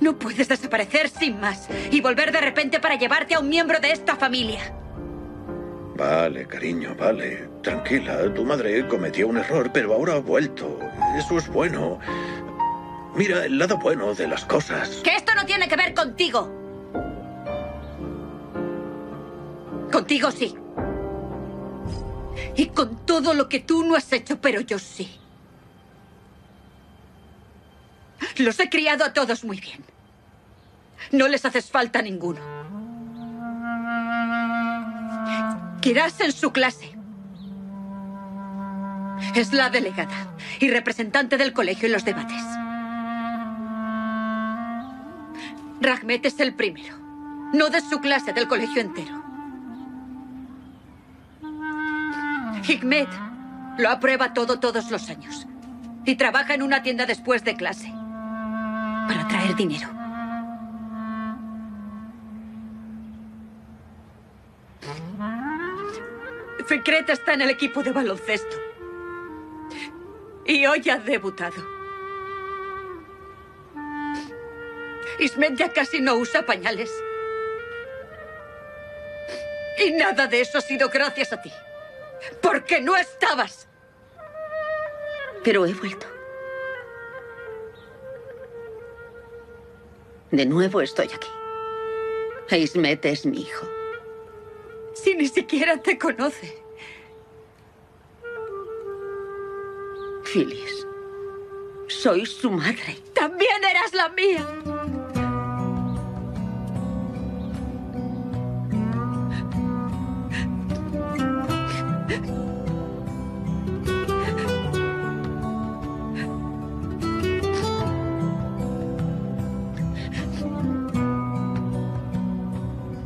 No puedes desaparecer sin más y volver de repente para llevarte a un miembro de esta familia. Vale, cariño, vale. Tranquila, tu madre cometió un error, pero ahora ha vuelto. Eso es bueno. Mira el lado bueno de las cosas. Que esto no tiene que ver contigo. Contigo sí. Y con todo lo que tú no has hecho, pero yo sí. Los he criado a todos muy bien. No les haces falta ninguno. Kiraz en su clase. Es la delegada y representante del colegio en los debates. Rahmet es el primero. No de su clase, del colegio entero. Hikmet lo aprueba todo todos los años. Y trabaja en una tienda después de clase. Para traer dinero. Fikret está en el equipo de baloncesto. Y hoy ha debutado. Ismet ya casi no usa pañales. Y nada de eso ha sido gracias a ti. Porque no estabas. Pero he vuelto. De nuevo estoy aquí. Ismet es mi hijo. Si ni siquiera te conoce. Filiz, soy su madre. También eras la mía.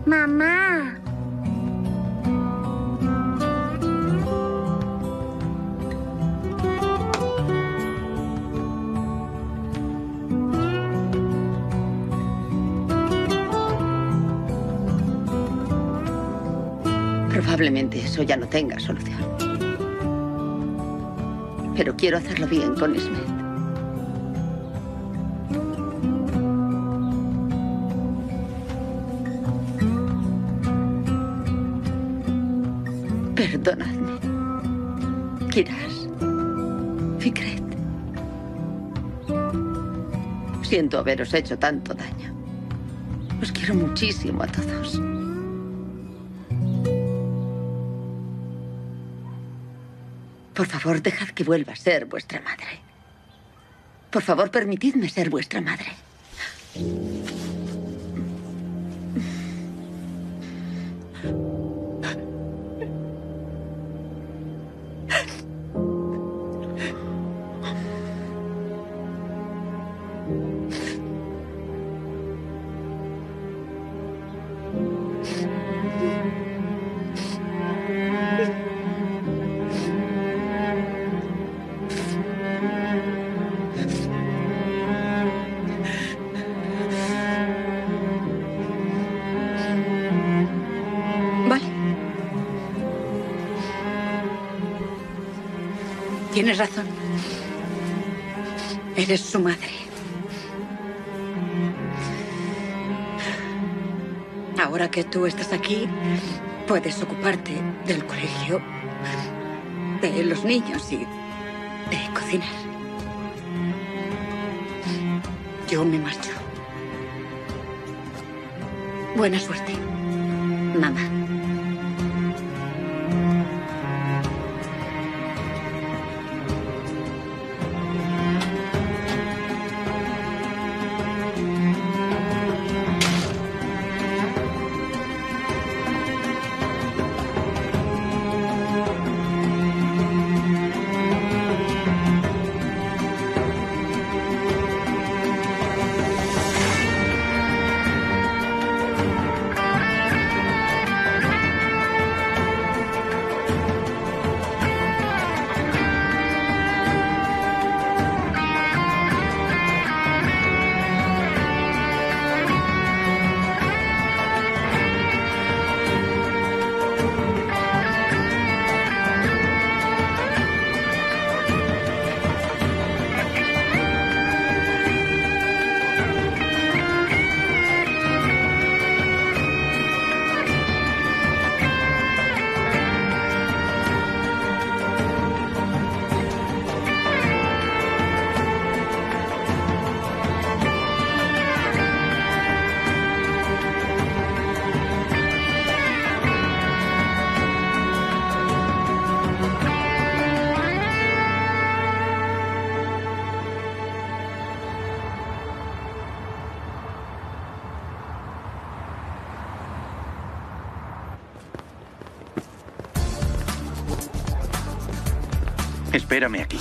Mamá. Probablemente eso ya no tenga solución. Pero quiero hacerlo bien con Ismet. Perdonadme. Kiraz, Fikret. Siento haberos hecho tanto daño. Os quiero muchísimo a todos. Por favor, dejad que vuelva a ser vuestra madre. Por favor, permitidme ser vuestra madre. Tienes razón. Eres su madre. Ahora que tú estás aquí, puedes ocuparte del colegio, de los niños y de cocinar. Yo me marcho. Buena suerte, mamá. Espérame aquí.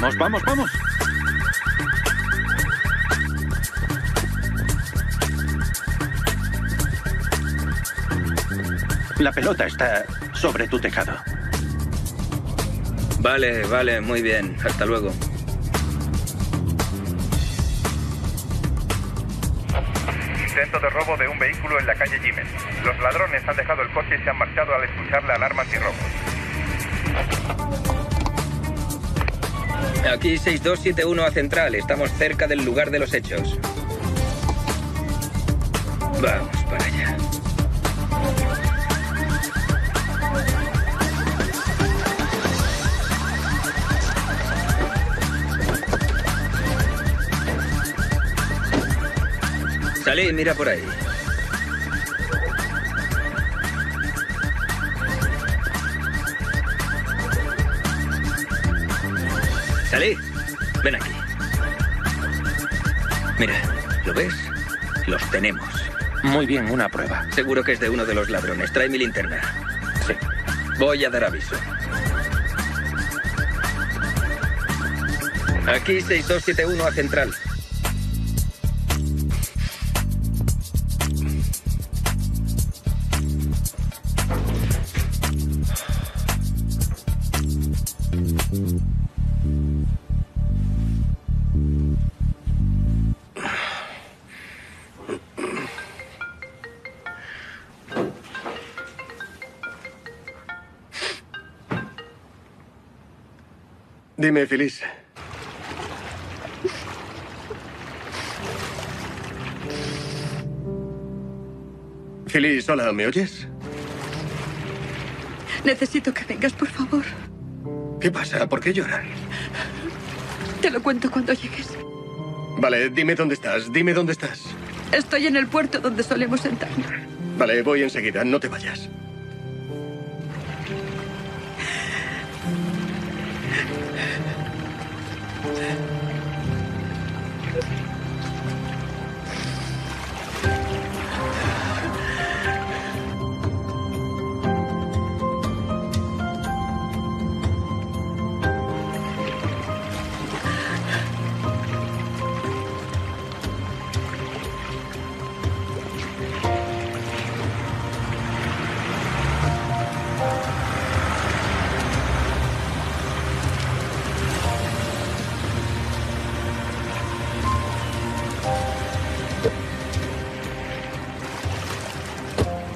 Vamos, vamos, vamos. La pelota está sobre tu tejado. Vale, vale, muy bien. Hasta luego. Intento de robo de un vehículo en la calle Jiménez. Los ladrones han dejado el coche y se han marchado al escuchar la alarma antirrobo. Aquí seis dos siete uno a Central. Estamos cerca del lugar de los hechos. Vamos para allá. Salí, mira por ahí. Salí, ven aquí. Mira, ¿lo ves? Los tenemos. Muy bien, una prueba. Seguro que es de uno de los ladrones. Trae mi linterna. Sí. Voy a dar aviso. Aquí seis dos siete uno a Central. Dime, Filiz. Filiz, hola, ¿me oyes? Necesito que vengas, por favor. ¿Qué pasa? ¿Por qué lloras? Te lo cuento cuando llegues. Vale, dime dónde estás, dime dónde estás. Estoy en el puerto donde solemos sentarnos. Vale, voy enseguida, no te vayas.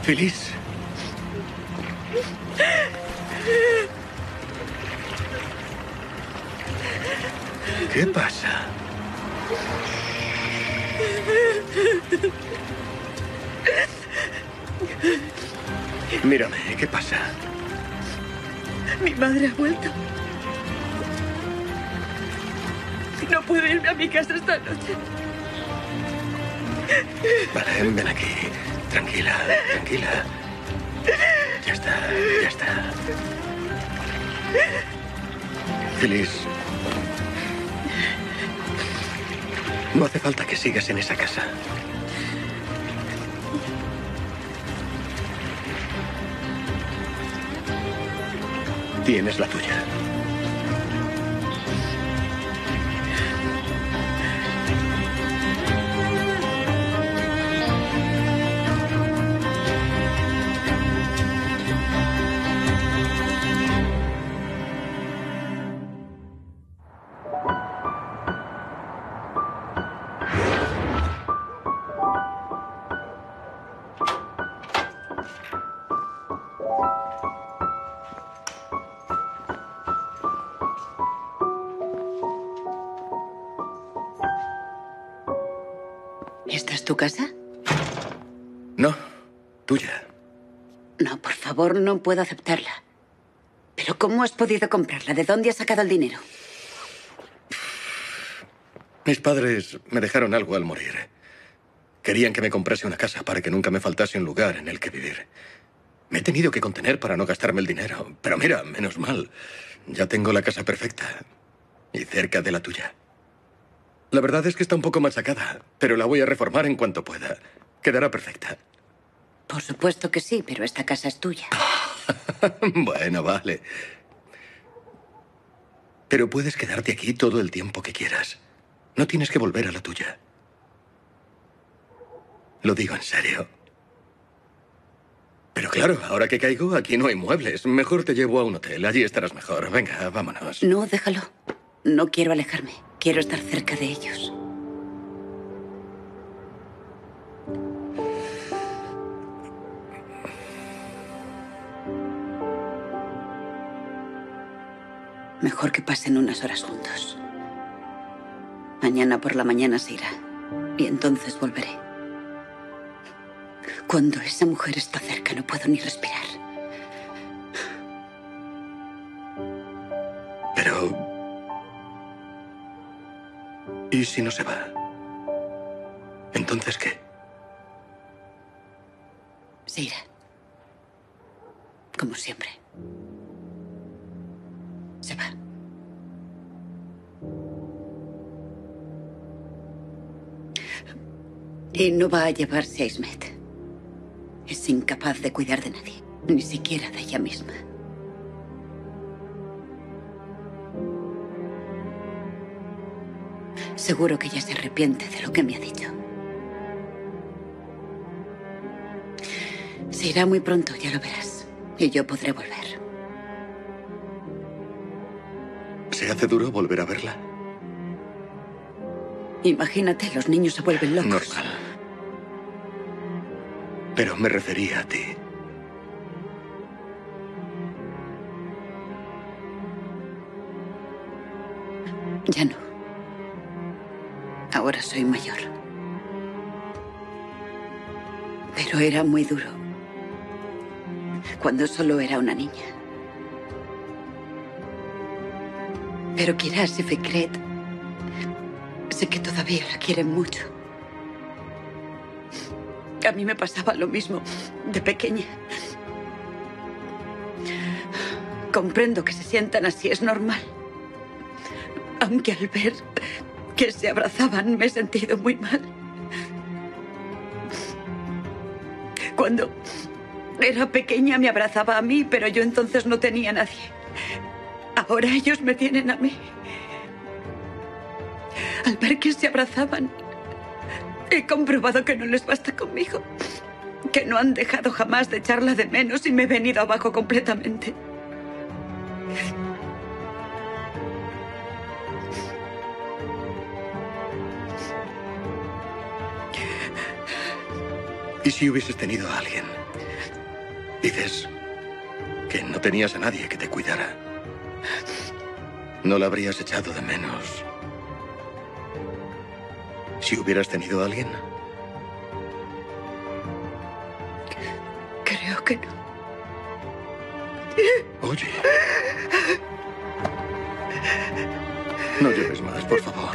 Feliz. ¿Qué pasa? Mírame, ¿qué pasa? Mi madre ha vuelto. No puedo irme a mi casa esta noche. Vale, ven aquí. Tranquila, tranquila. Ya está, ya está. Feliz. No hace falta que sigas en esa casa. Tienes la tuya. ¿Tu casa? No, tuya. No, por favor, no puedo aceptarla. ¿Pero cómo has podido comprarla? ¿De dónde has sacado el dinero? Mis padres me dejaron algo al morir. Querían que me comprase una casa para que nunca me faltase un lugar en el que vivir. Me he tenido que contener para no gastarme el dinero. Pero mira, menos mal. Ya tengo la casa perfecta. Y cerca de la tuya. La verdad es que está un poco machacada, pero la voy a reformar en cuanto pueda. Quedará perfecta. Por supuesto que sí, pero esta casa es tuya. Bueno, vale. Pero puedes quedarte aquí todo el tiempo que quieras. No tienes que volver a la tuya. Lo digo en serio. Pero claro, ahora que caigo, aquí no hay muebles. Mejor te llevo a un hotel, allí estarás mejor. Venga, vámonos. No, déjalo. No quiero alejarme. Quiero estar cerca de ellos. Mejor que pasen unas horas juntos. Mañana por la mañana se irá. Y entonces volveré. Cuando esa mujer está cerca no puedo ni respirar. Pero... ¿y si no se va? ¿Entonces qué? Se irá. Como siempre. Se va. Y no va a llevarse a Ismet. Es incapaz de cuidar de nadie, ni siquiera de ella misma. Seguro que ella se arrepiente de lo que me ha dicho. Se irá muy pronto, ya lo verás. Y yo podré volver. ¿Se hace duro volver a verla? Imagínate, los niños se vuelven locos. Normal. Pero me refería a ti. Ya no. Ahora soy mayor. Pero era muy duro. Cuando solo era una niña. Pero Kiraz y Fikret, sé que todavía la quieren mucho. A mí me pasaba lo mismo de pequeña. Comprendo que se sientan así, es normal. Aunque al ver que se abrazaban me he sentido muy mal. Cuando era pequeña me abrazaba a mí, pero yo entonces no tenía a nadie. Ahora ellos me tienen a mí. Al ver que se abrazaban, he comprobado que no les basta conmigo. Que no han dejado jamás de echarla de menos y me he venido abajo completamente. ¿Y si hubieses tenido a alguien? Dices que no tenías a nadie que te cuidara. No la habrías echado de menos. Si hubieras tenido a alguien. Creo que no. Oye. No llores más, por favor.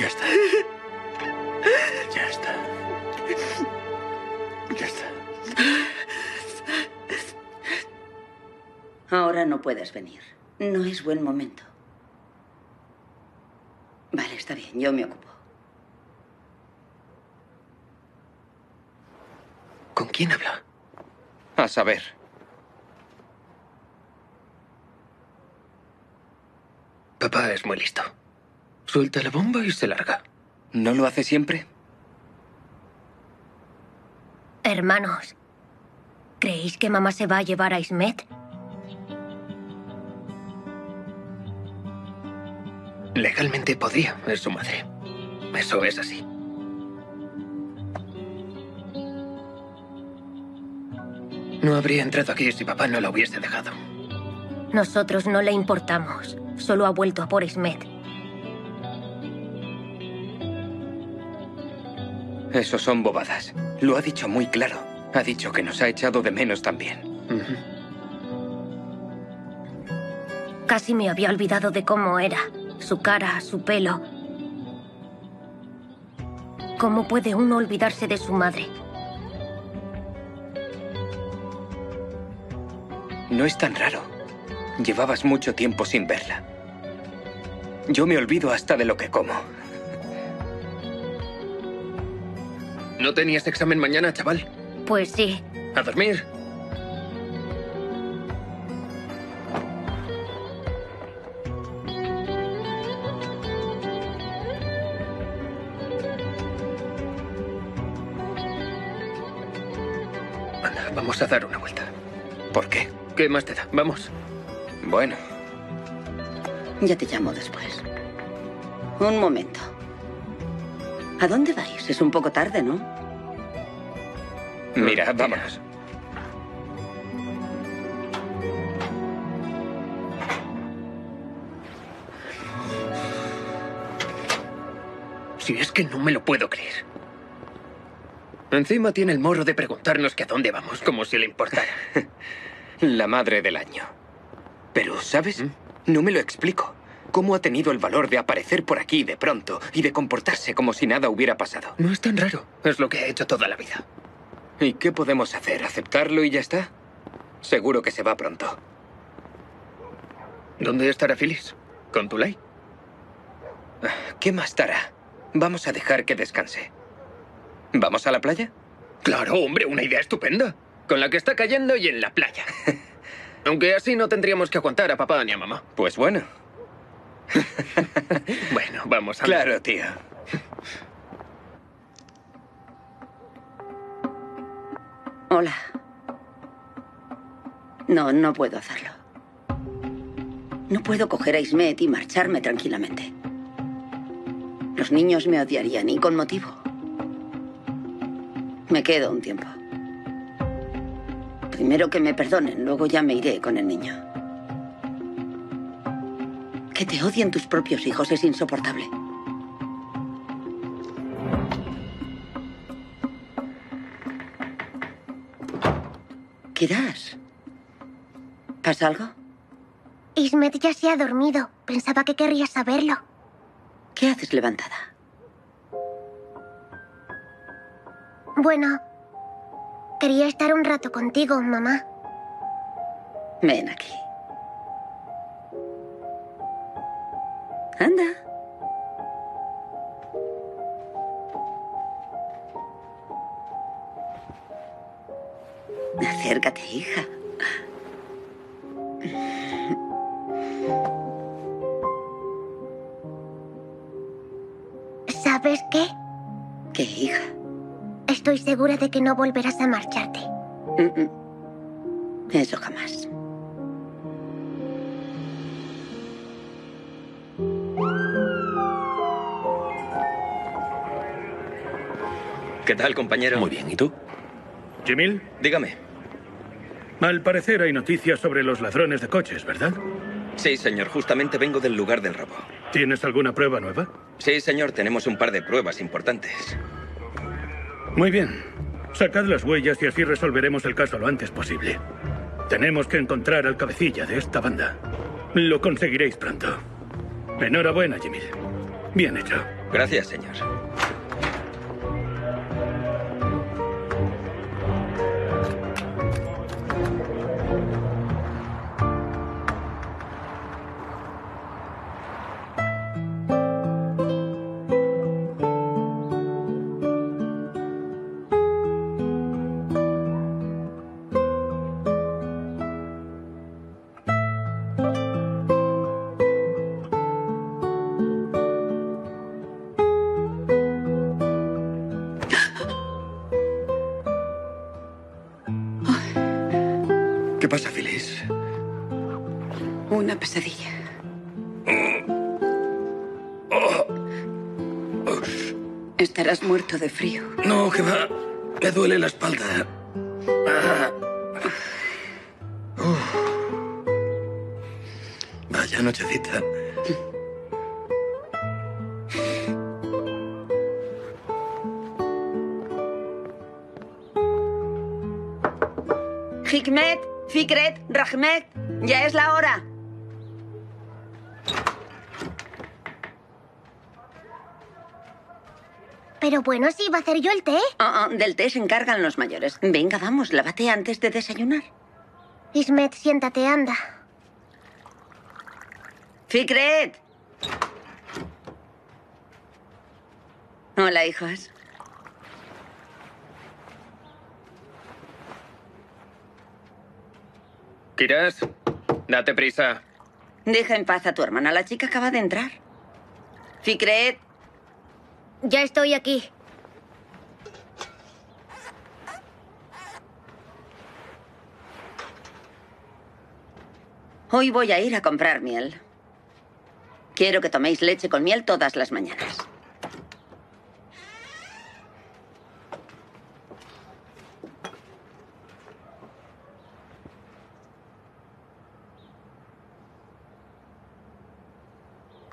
Ya está. Ya está. Ya está. Ahora no puedes venir. No es buen momento. Vale, está bien, yo me ocupo. ¿Con quién habla? A saber. Papá es muy listo. Suelta la bomba y se larga. ¿No lo hace siempre? Hermanos, ¿creéis que mamá se va a llevar a Ismet? Legalmente podría, es su madre. Eso es así. No habría entrado aquí si papá no la hubiese dejado. Nosotros no le importamos. Solo ha vuelto a por Ismet. Eso son bobadas. Lo ha dicho muy claro. Ha dicho que nos ha echado de menos también. Uh-huh. Casi me había olvidado de cómo era. Su cara, su pelo. ¿Cómo puede uno olvidarse de su madre? No es tan raro. Llevabas mucho tiempo sin verla. Yo me olvido hasta de lo que como. ¿No tenías examen mañana, chaval? Pues sí. A dormir. Vamos a dar una vuelta. ¿Por qué? ¿Qué más te da? Vamos. Bueno. Ya te llamo después. Un momento. ¿A dónde vais? Es un poco tarde, ¿no? Mira, vámonos. Si es que no me lo puedo creer. Encima tiene el morro de preguntarnos que a dónde vamos, como si le importara. La madre del año. Pero, ¿sabes? ¿Mm? No me lo explico. ¿Cómo ha tenido el valor de aparecer por aquí de pronto y de comportarse como si nada hubiera pasado? No es tan raro. Es lo que ha hecho toda la vida. ¿Y qué podemos hacer? ¿Aceptarlo y ya está? Seguro que se va pronto. ¿Dónde estará Filiz? ¿Con Tülay? ¿Qué más estará? Vamos a dejar que descanse. ¿Vamos a la playa? Claro, hombre, una idea estupenda. Con la que está cayendo y en la playa. Aunque así no tendríamos que aguantar a papá ni a mamá. Pues bueno. Bueno, vamos a... Claro, tío. Hola. No, no puedo hacerlo. No puedo coger a Ismet y marcharme tranquilamente. Los niños me odiarían, y con motivo. Me quedo un tiempo. Primero que me perdonen, luego ya me iré con el niño. Que te odien tus propios hijos es insoportable. Kiraz, ¿pasa algo? Ismet ya se ha dormido. Pensaba que querría saberlo. ¿Qué haces levantada? Bueno, quería estar un rato contigo, mamá. Ven aquí. Anda. Acércate, hija. ¿Sabes qué? ¿Qué, hija? Estoy segura de que no volverás a marcharte. Mm-mm. Eso jamás. ¿Qué tal, compañero? Muy bien, ¿y tú? Jimil, dígame. Al parecer hay noticias sobre los ladrones de coches, ¿verdad? Sí, señor. Justamente vengo del lugar del robo. ¿Tienes alguna prueba nueva? Sí, señor. Tenemos un par de pruebas importantes. Muy bien. Sacad las huellas y así resolveremos el caso lo antes posible. Tenemos que encontrar al cabecilla de esta banda. Lo conseguiréis pronto. Enhorabuena, Jimil. Bien hecho. Gracias, señor. ¿Qué pasa, Filiz? Una pesadilla. Estarás muerto de frío. No, que va. Me duele la espalda. Uf. Vaya nochecita. Hikmet. Fikret, Rahmet, ya es la hora. Pero bueno, sí, ¿va a hacer yo el té? Oh, oh, del té se encargan los mayores. Venga, vamos, lávate antes de desayunar. Ismet, siéntate, anda. Fikret. Hola, hijos. Kiraz, date prisa. Deja en paz a tu hermana. La chica acaba de entrar. Fikret. Ya estoy aquí. Hoy voy a ir a comprar miel. Quiero que toméis leche con miel todas las mañanas.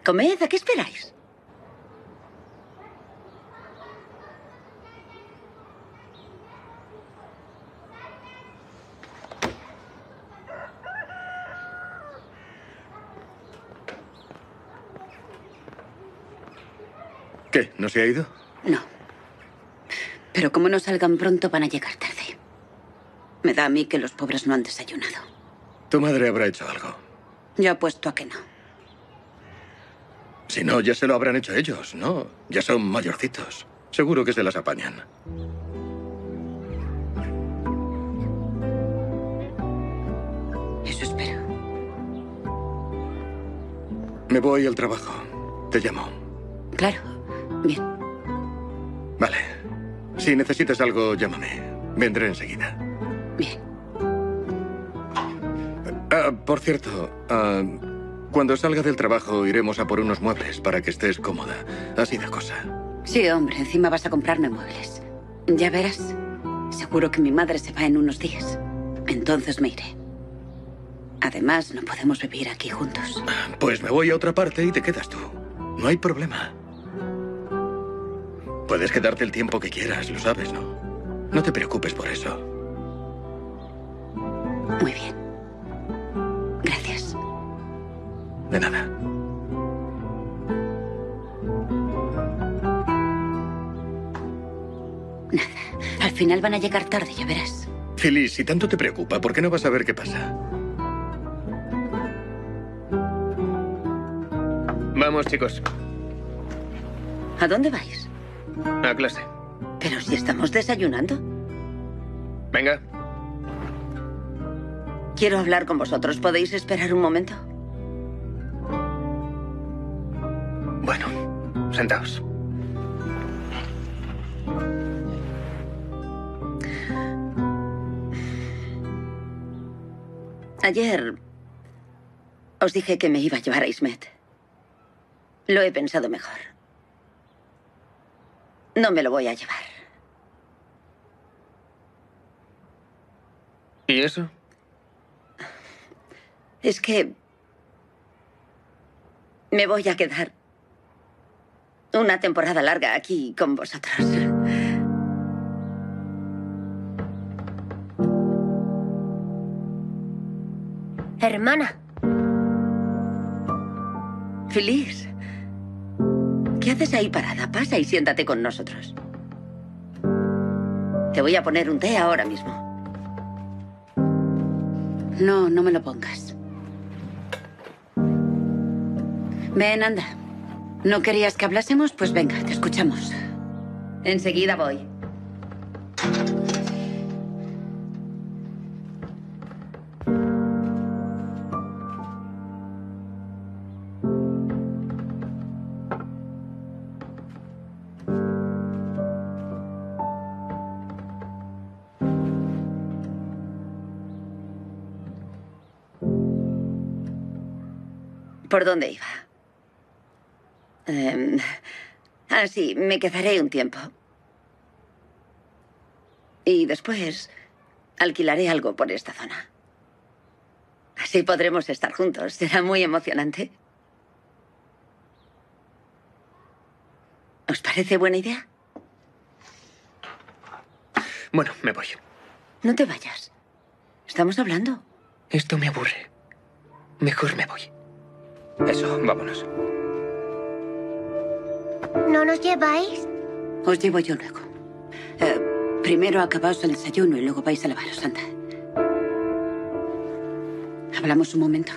Comed, ¿a qué esperáis? ¿Qué? ¿No se ha ido? No. Pero como no salgan pronto, van a llegar tarde. Me da a mí que los pobres no han desayunado. Tu madre habrá hecho algo. Yo apuesto a que no. Si no, ya se lo habrán hecho ellos, ¿no? Ya son mayorcitos. Seguro que se las apañan. Eso espero. Me voy al trabajo. Te llamo. Claro. Bien. Vale. Si necesitas algo, llámame. Vendré enseguida. Bien. Ah, por cierto... Ah... Cuando salga del trabajo, iremos a por unos muebles para que estés cómoda. Así da cosa. Sí, hombre. Encima vas a comprarme muebles. Ya verás. Seguro que mi madre se va en unos días. Entonces me iré. Además, no podemos vivir aquí juntos. Pues me voy a otra parte y te quedas tú. No hay problema. Puedes quedarte el tiempo que quieras, lo sabes, ¿no? No te preocupes por eso. Muy bien. Gracias. De nada. Nada. Al final van a llegar tarde, ya verás. Filiz, si tanto te preocupa, ¿por qué no vas a ver qué pasa? Vamos, chicos. ¿A dónde vais? A clase. Pero si estamos desayunando. Venga. Quiero hablar con vosotros. ¿Podéis esperar un momento? Bueno, sentaos. Ayer os dije que me iba a llevar a Ismet. Lo he pensado mejor. No me lo voy a llevar. ¿Y eso? Es que me voy a quedar una temporada larga aquí con vosotros. Hermana. Feliz. ¿Qué haces ahí parada? Pasa y siéntate con nosotros. Te voy a poner un té ahora mismo. No, no me lo pongas. Ven, anda. ¿No querías que hablásemos? Pues venga, te escuchamos. Enseguida voy. ¿Por dónde iba? Um, ah, sí, me quedaré un tiempo. Y después alquilaré algo por esta zona. Así podremos estar juntos. Será muy emocionante. ¿Os parece buena idea? Bueno, me voy. No te vayas. Estamos hablando. Esto me aburre. Mejor me voy. Eso, vámonos. ¿No nos lleváis? Os llevo yo luego. Eh, primero acabaos el desayuno y luego vais a lavaros, anda. Hablamos un momento.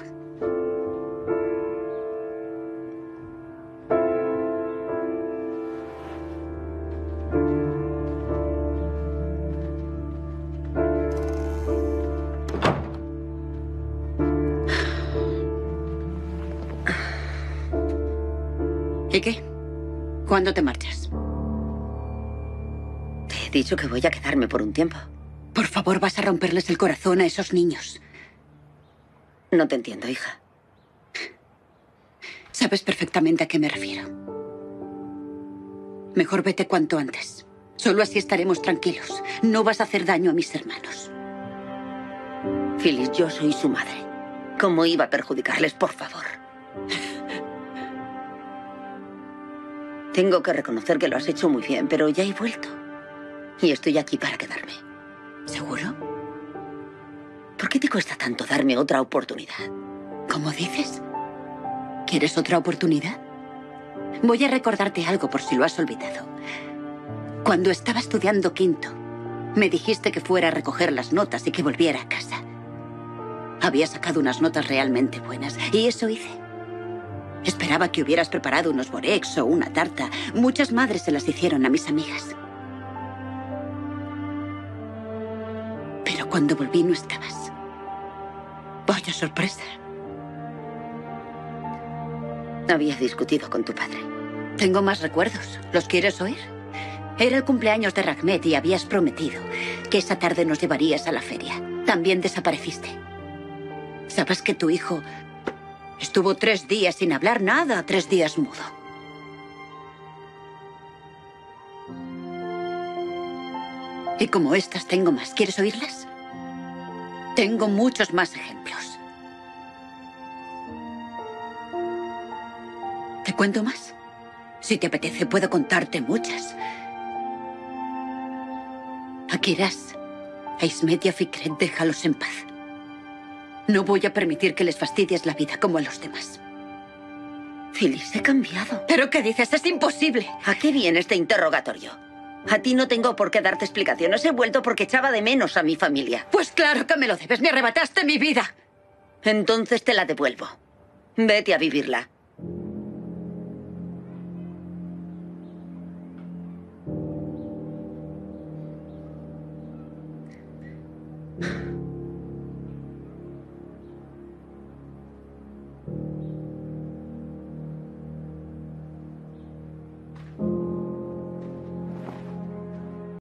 ¿Y qué? ¿Cuándo te marchas? Te he dicho que voy a quedarme por un tiempo. Por favor, vas a romperles el corazón a esos niños. No te entiendo, hija. Sabes perfectamente a qué me refiero. Mejor vete cuanto antes. Solo así estaremos tranquilos. No vas a hacer daño a mis hermanos. Filiz, yo soy su madre. ¿Cómo iba a perjudicarles, por favor? Tengo que reconocer que lo has hecho muy bien, pero ya he vuelto. Y estoy aquí para quedarme. ¿Seguro? ¿Por qué te cuesta tanto darme otra oportunidad? ¿Cómo dices? ¿Quieres otra oportunidad? Voy a recordarte algo por si lo has olvidado. Cuando estaba estudiando quinto, me dijiste que fuera a recoger las notas y que volviera a casa. Había sacado unas notas realmente buenas, y eso hice. Esperaba que hubieras preparado unos boreks o una tarta. Muchas madres se las hicieron a mis amigas. Pero cuando volví no estabas. Vaya sorpresa. Habías discutido con tu padre. Tengo más recuerdos. ¿Los quieres oír? Era el cumpleaños de Rahmet y habías prometido que esa tarde nos llevarías a la feria. También desapareciste. ¿Sabes que tu hijo estuvo tres días sin hablar nada, tres días mudo? Y como estas tengo más. ¿Quieres oírlas? Tengo muchos más ejemplos. ¿Te cuento más? Si te apetece, puedo contarte muchas. A Kiraz, a Ismet y a Fikret, déjalos en paz. No voy a permitir que les fastidies la vida como a los demás. Filiz, he cambiado. ¿Pero qué dices? Es imposible. ¿A qué viene este interrogatorio? A ti no tengo por qué darte explicaciones. He vuelto porque echaba de menos a mi familia. Pues claro que me lo debes. Me arrebataste mi vida. Entonces te la devuelvo. Vete a vivirla.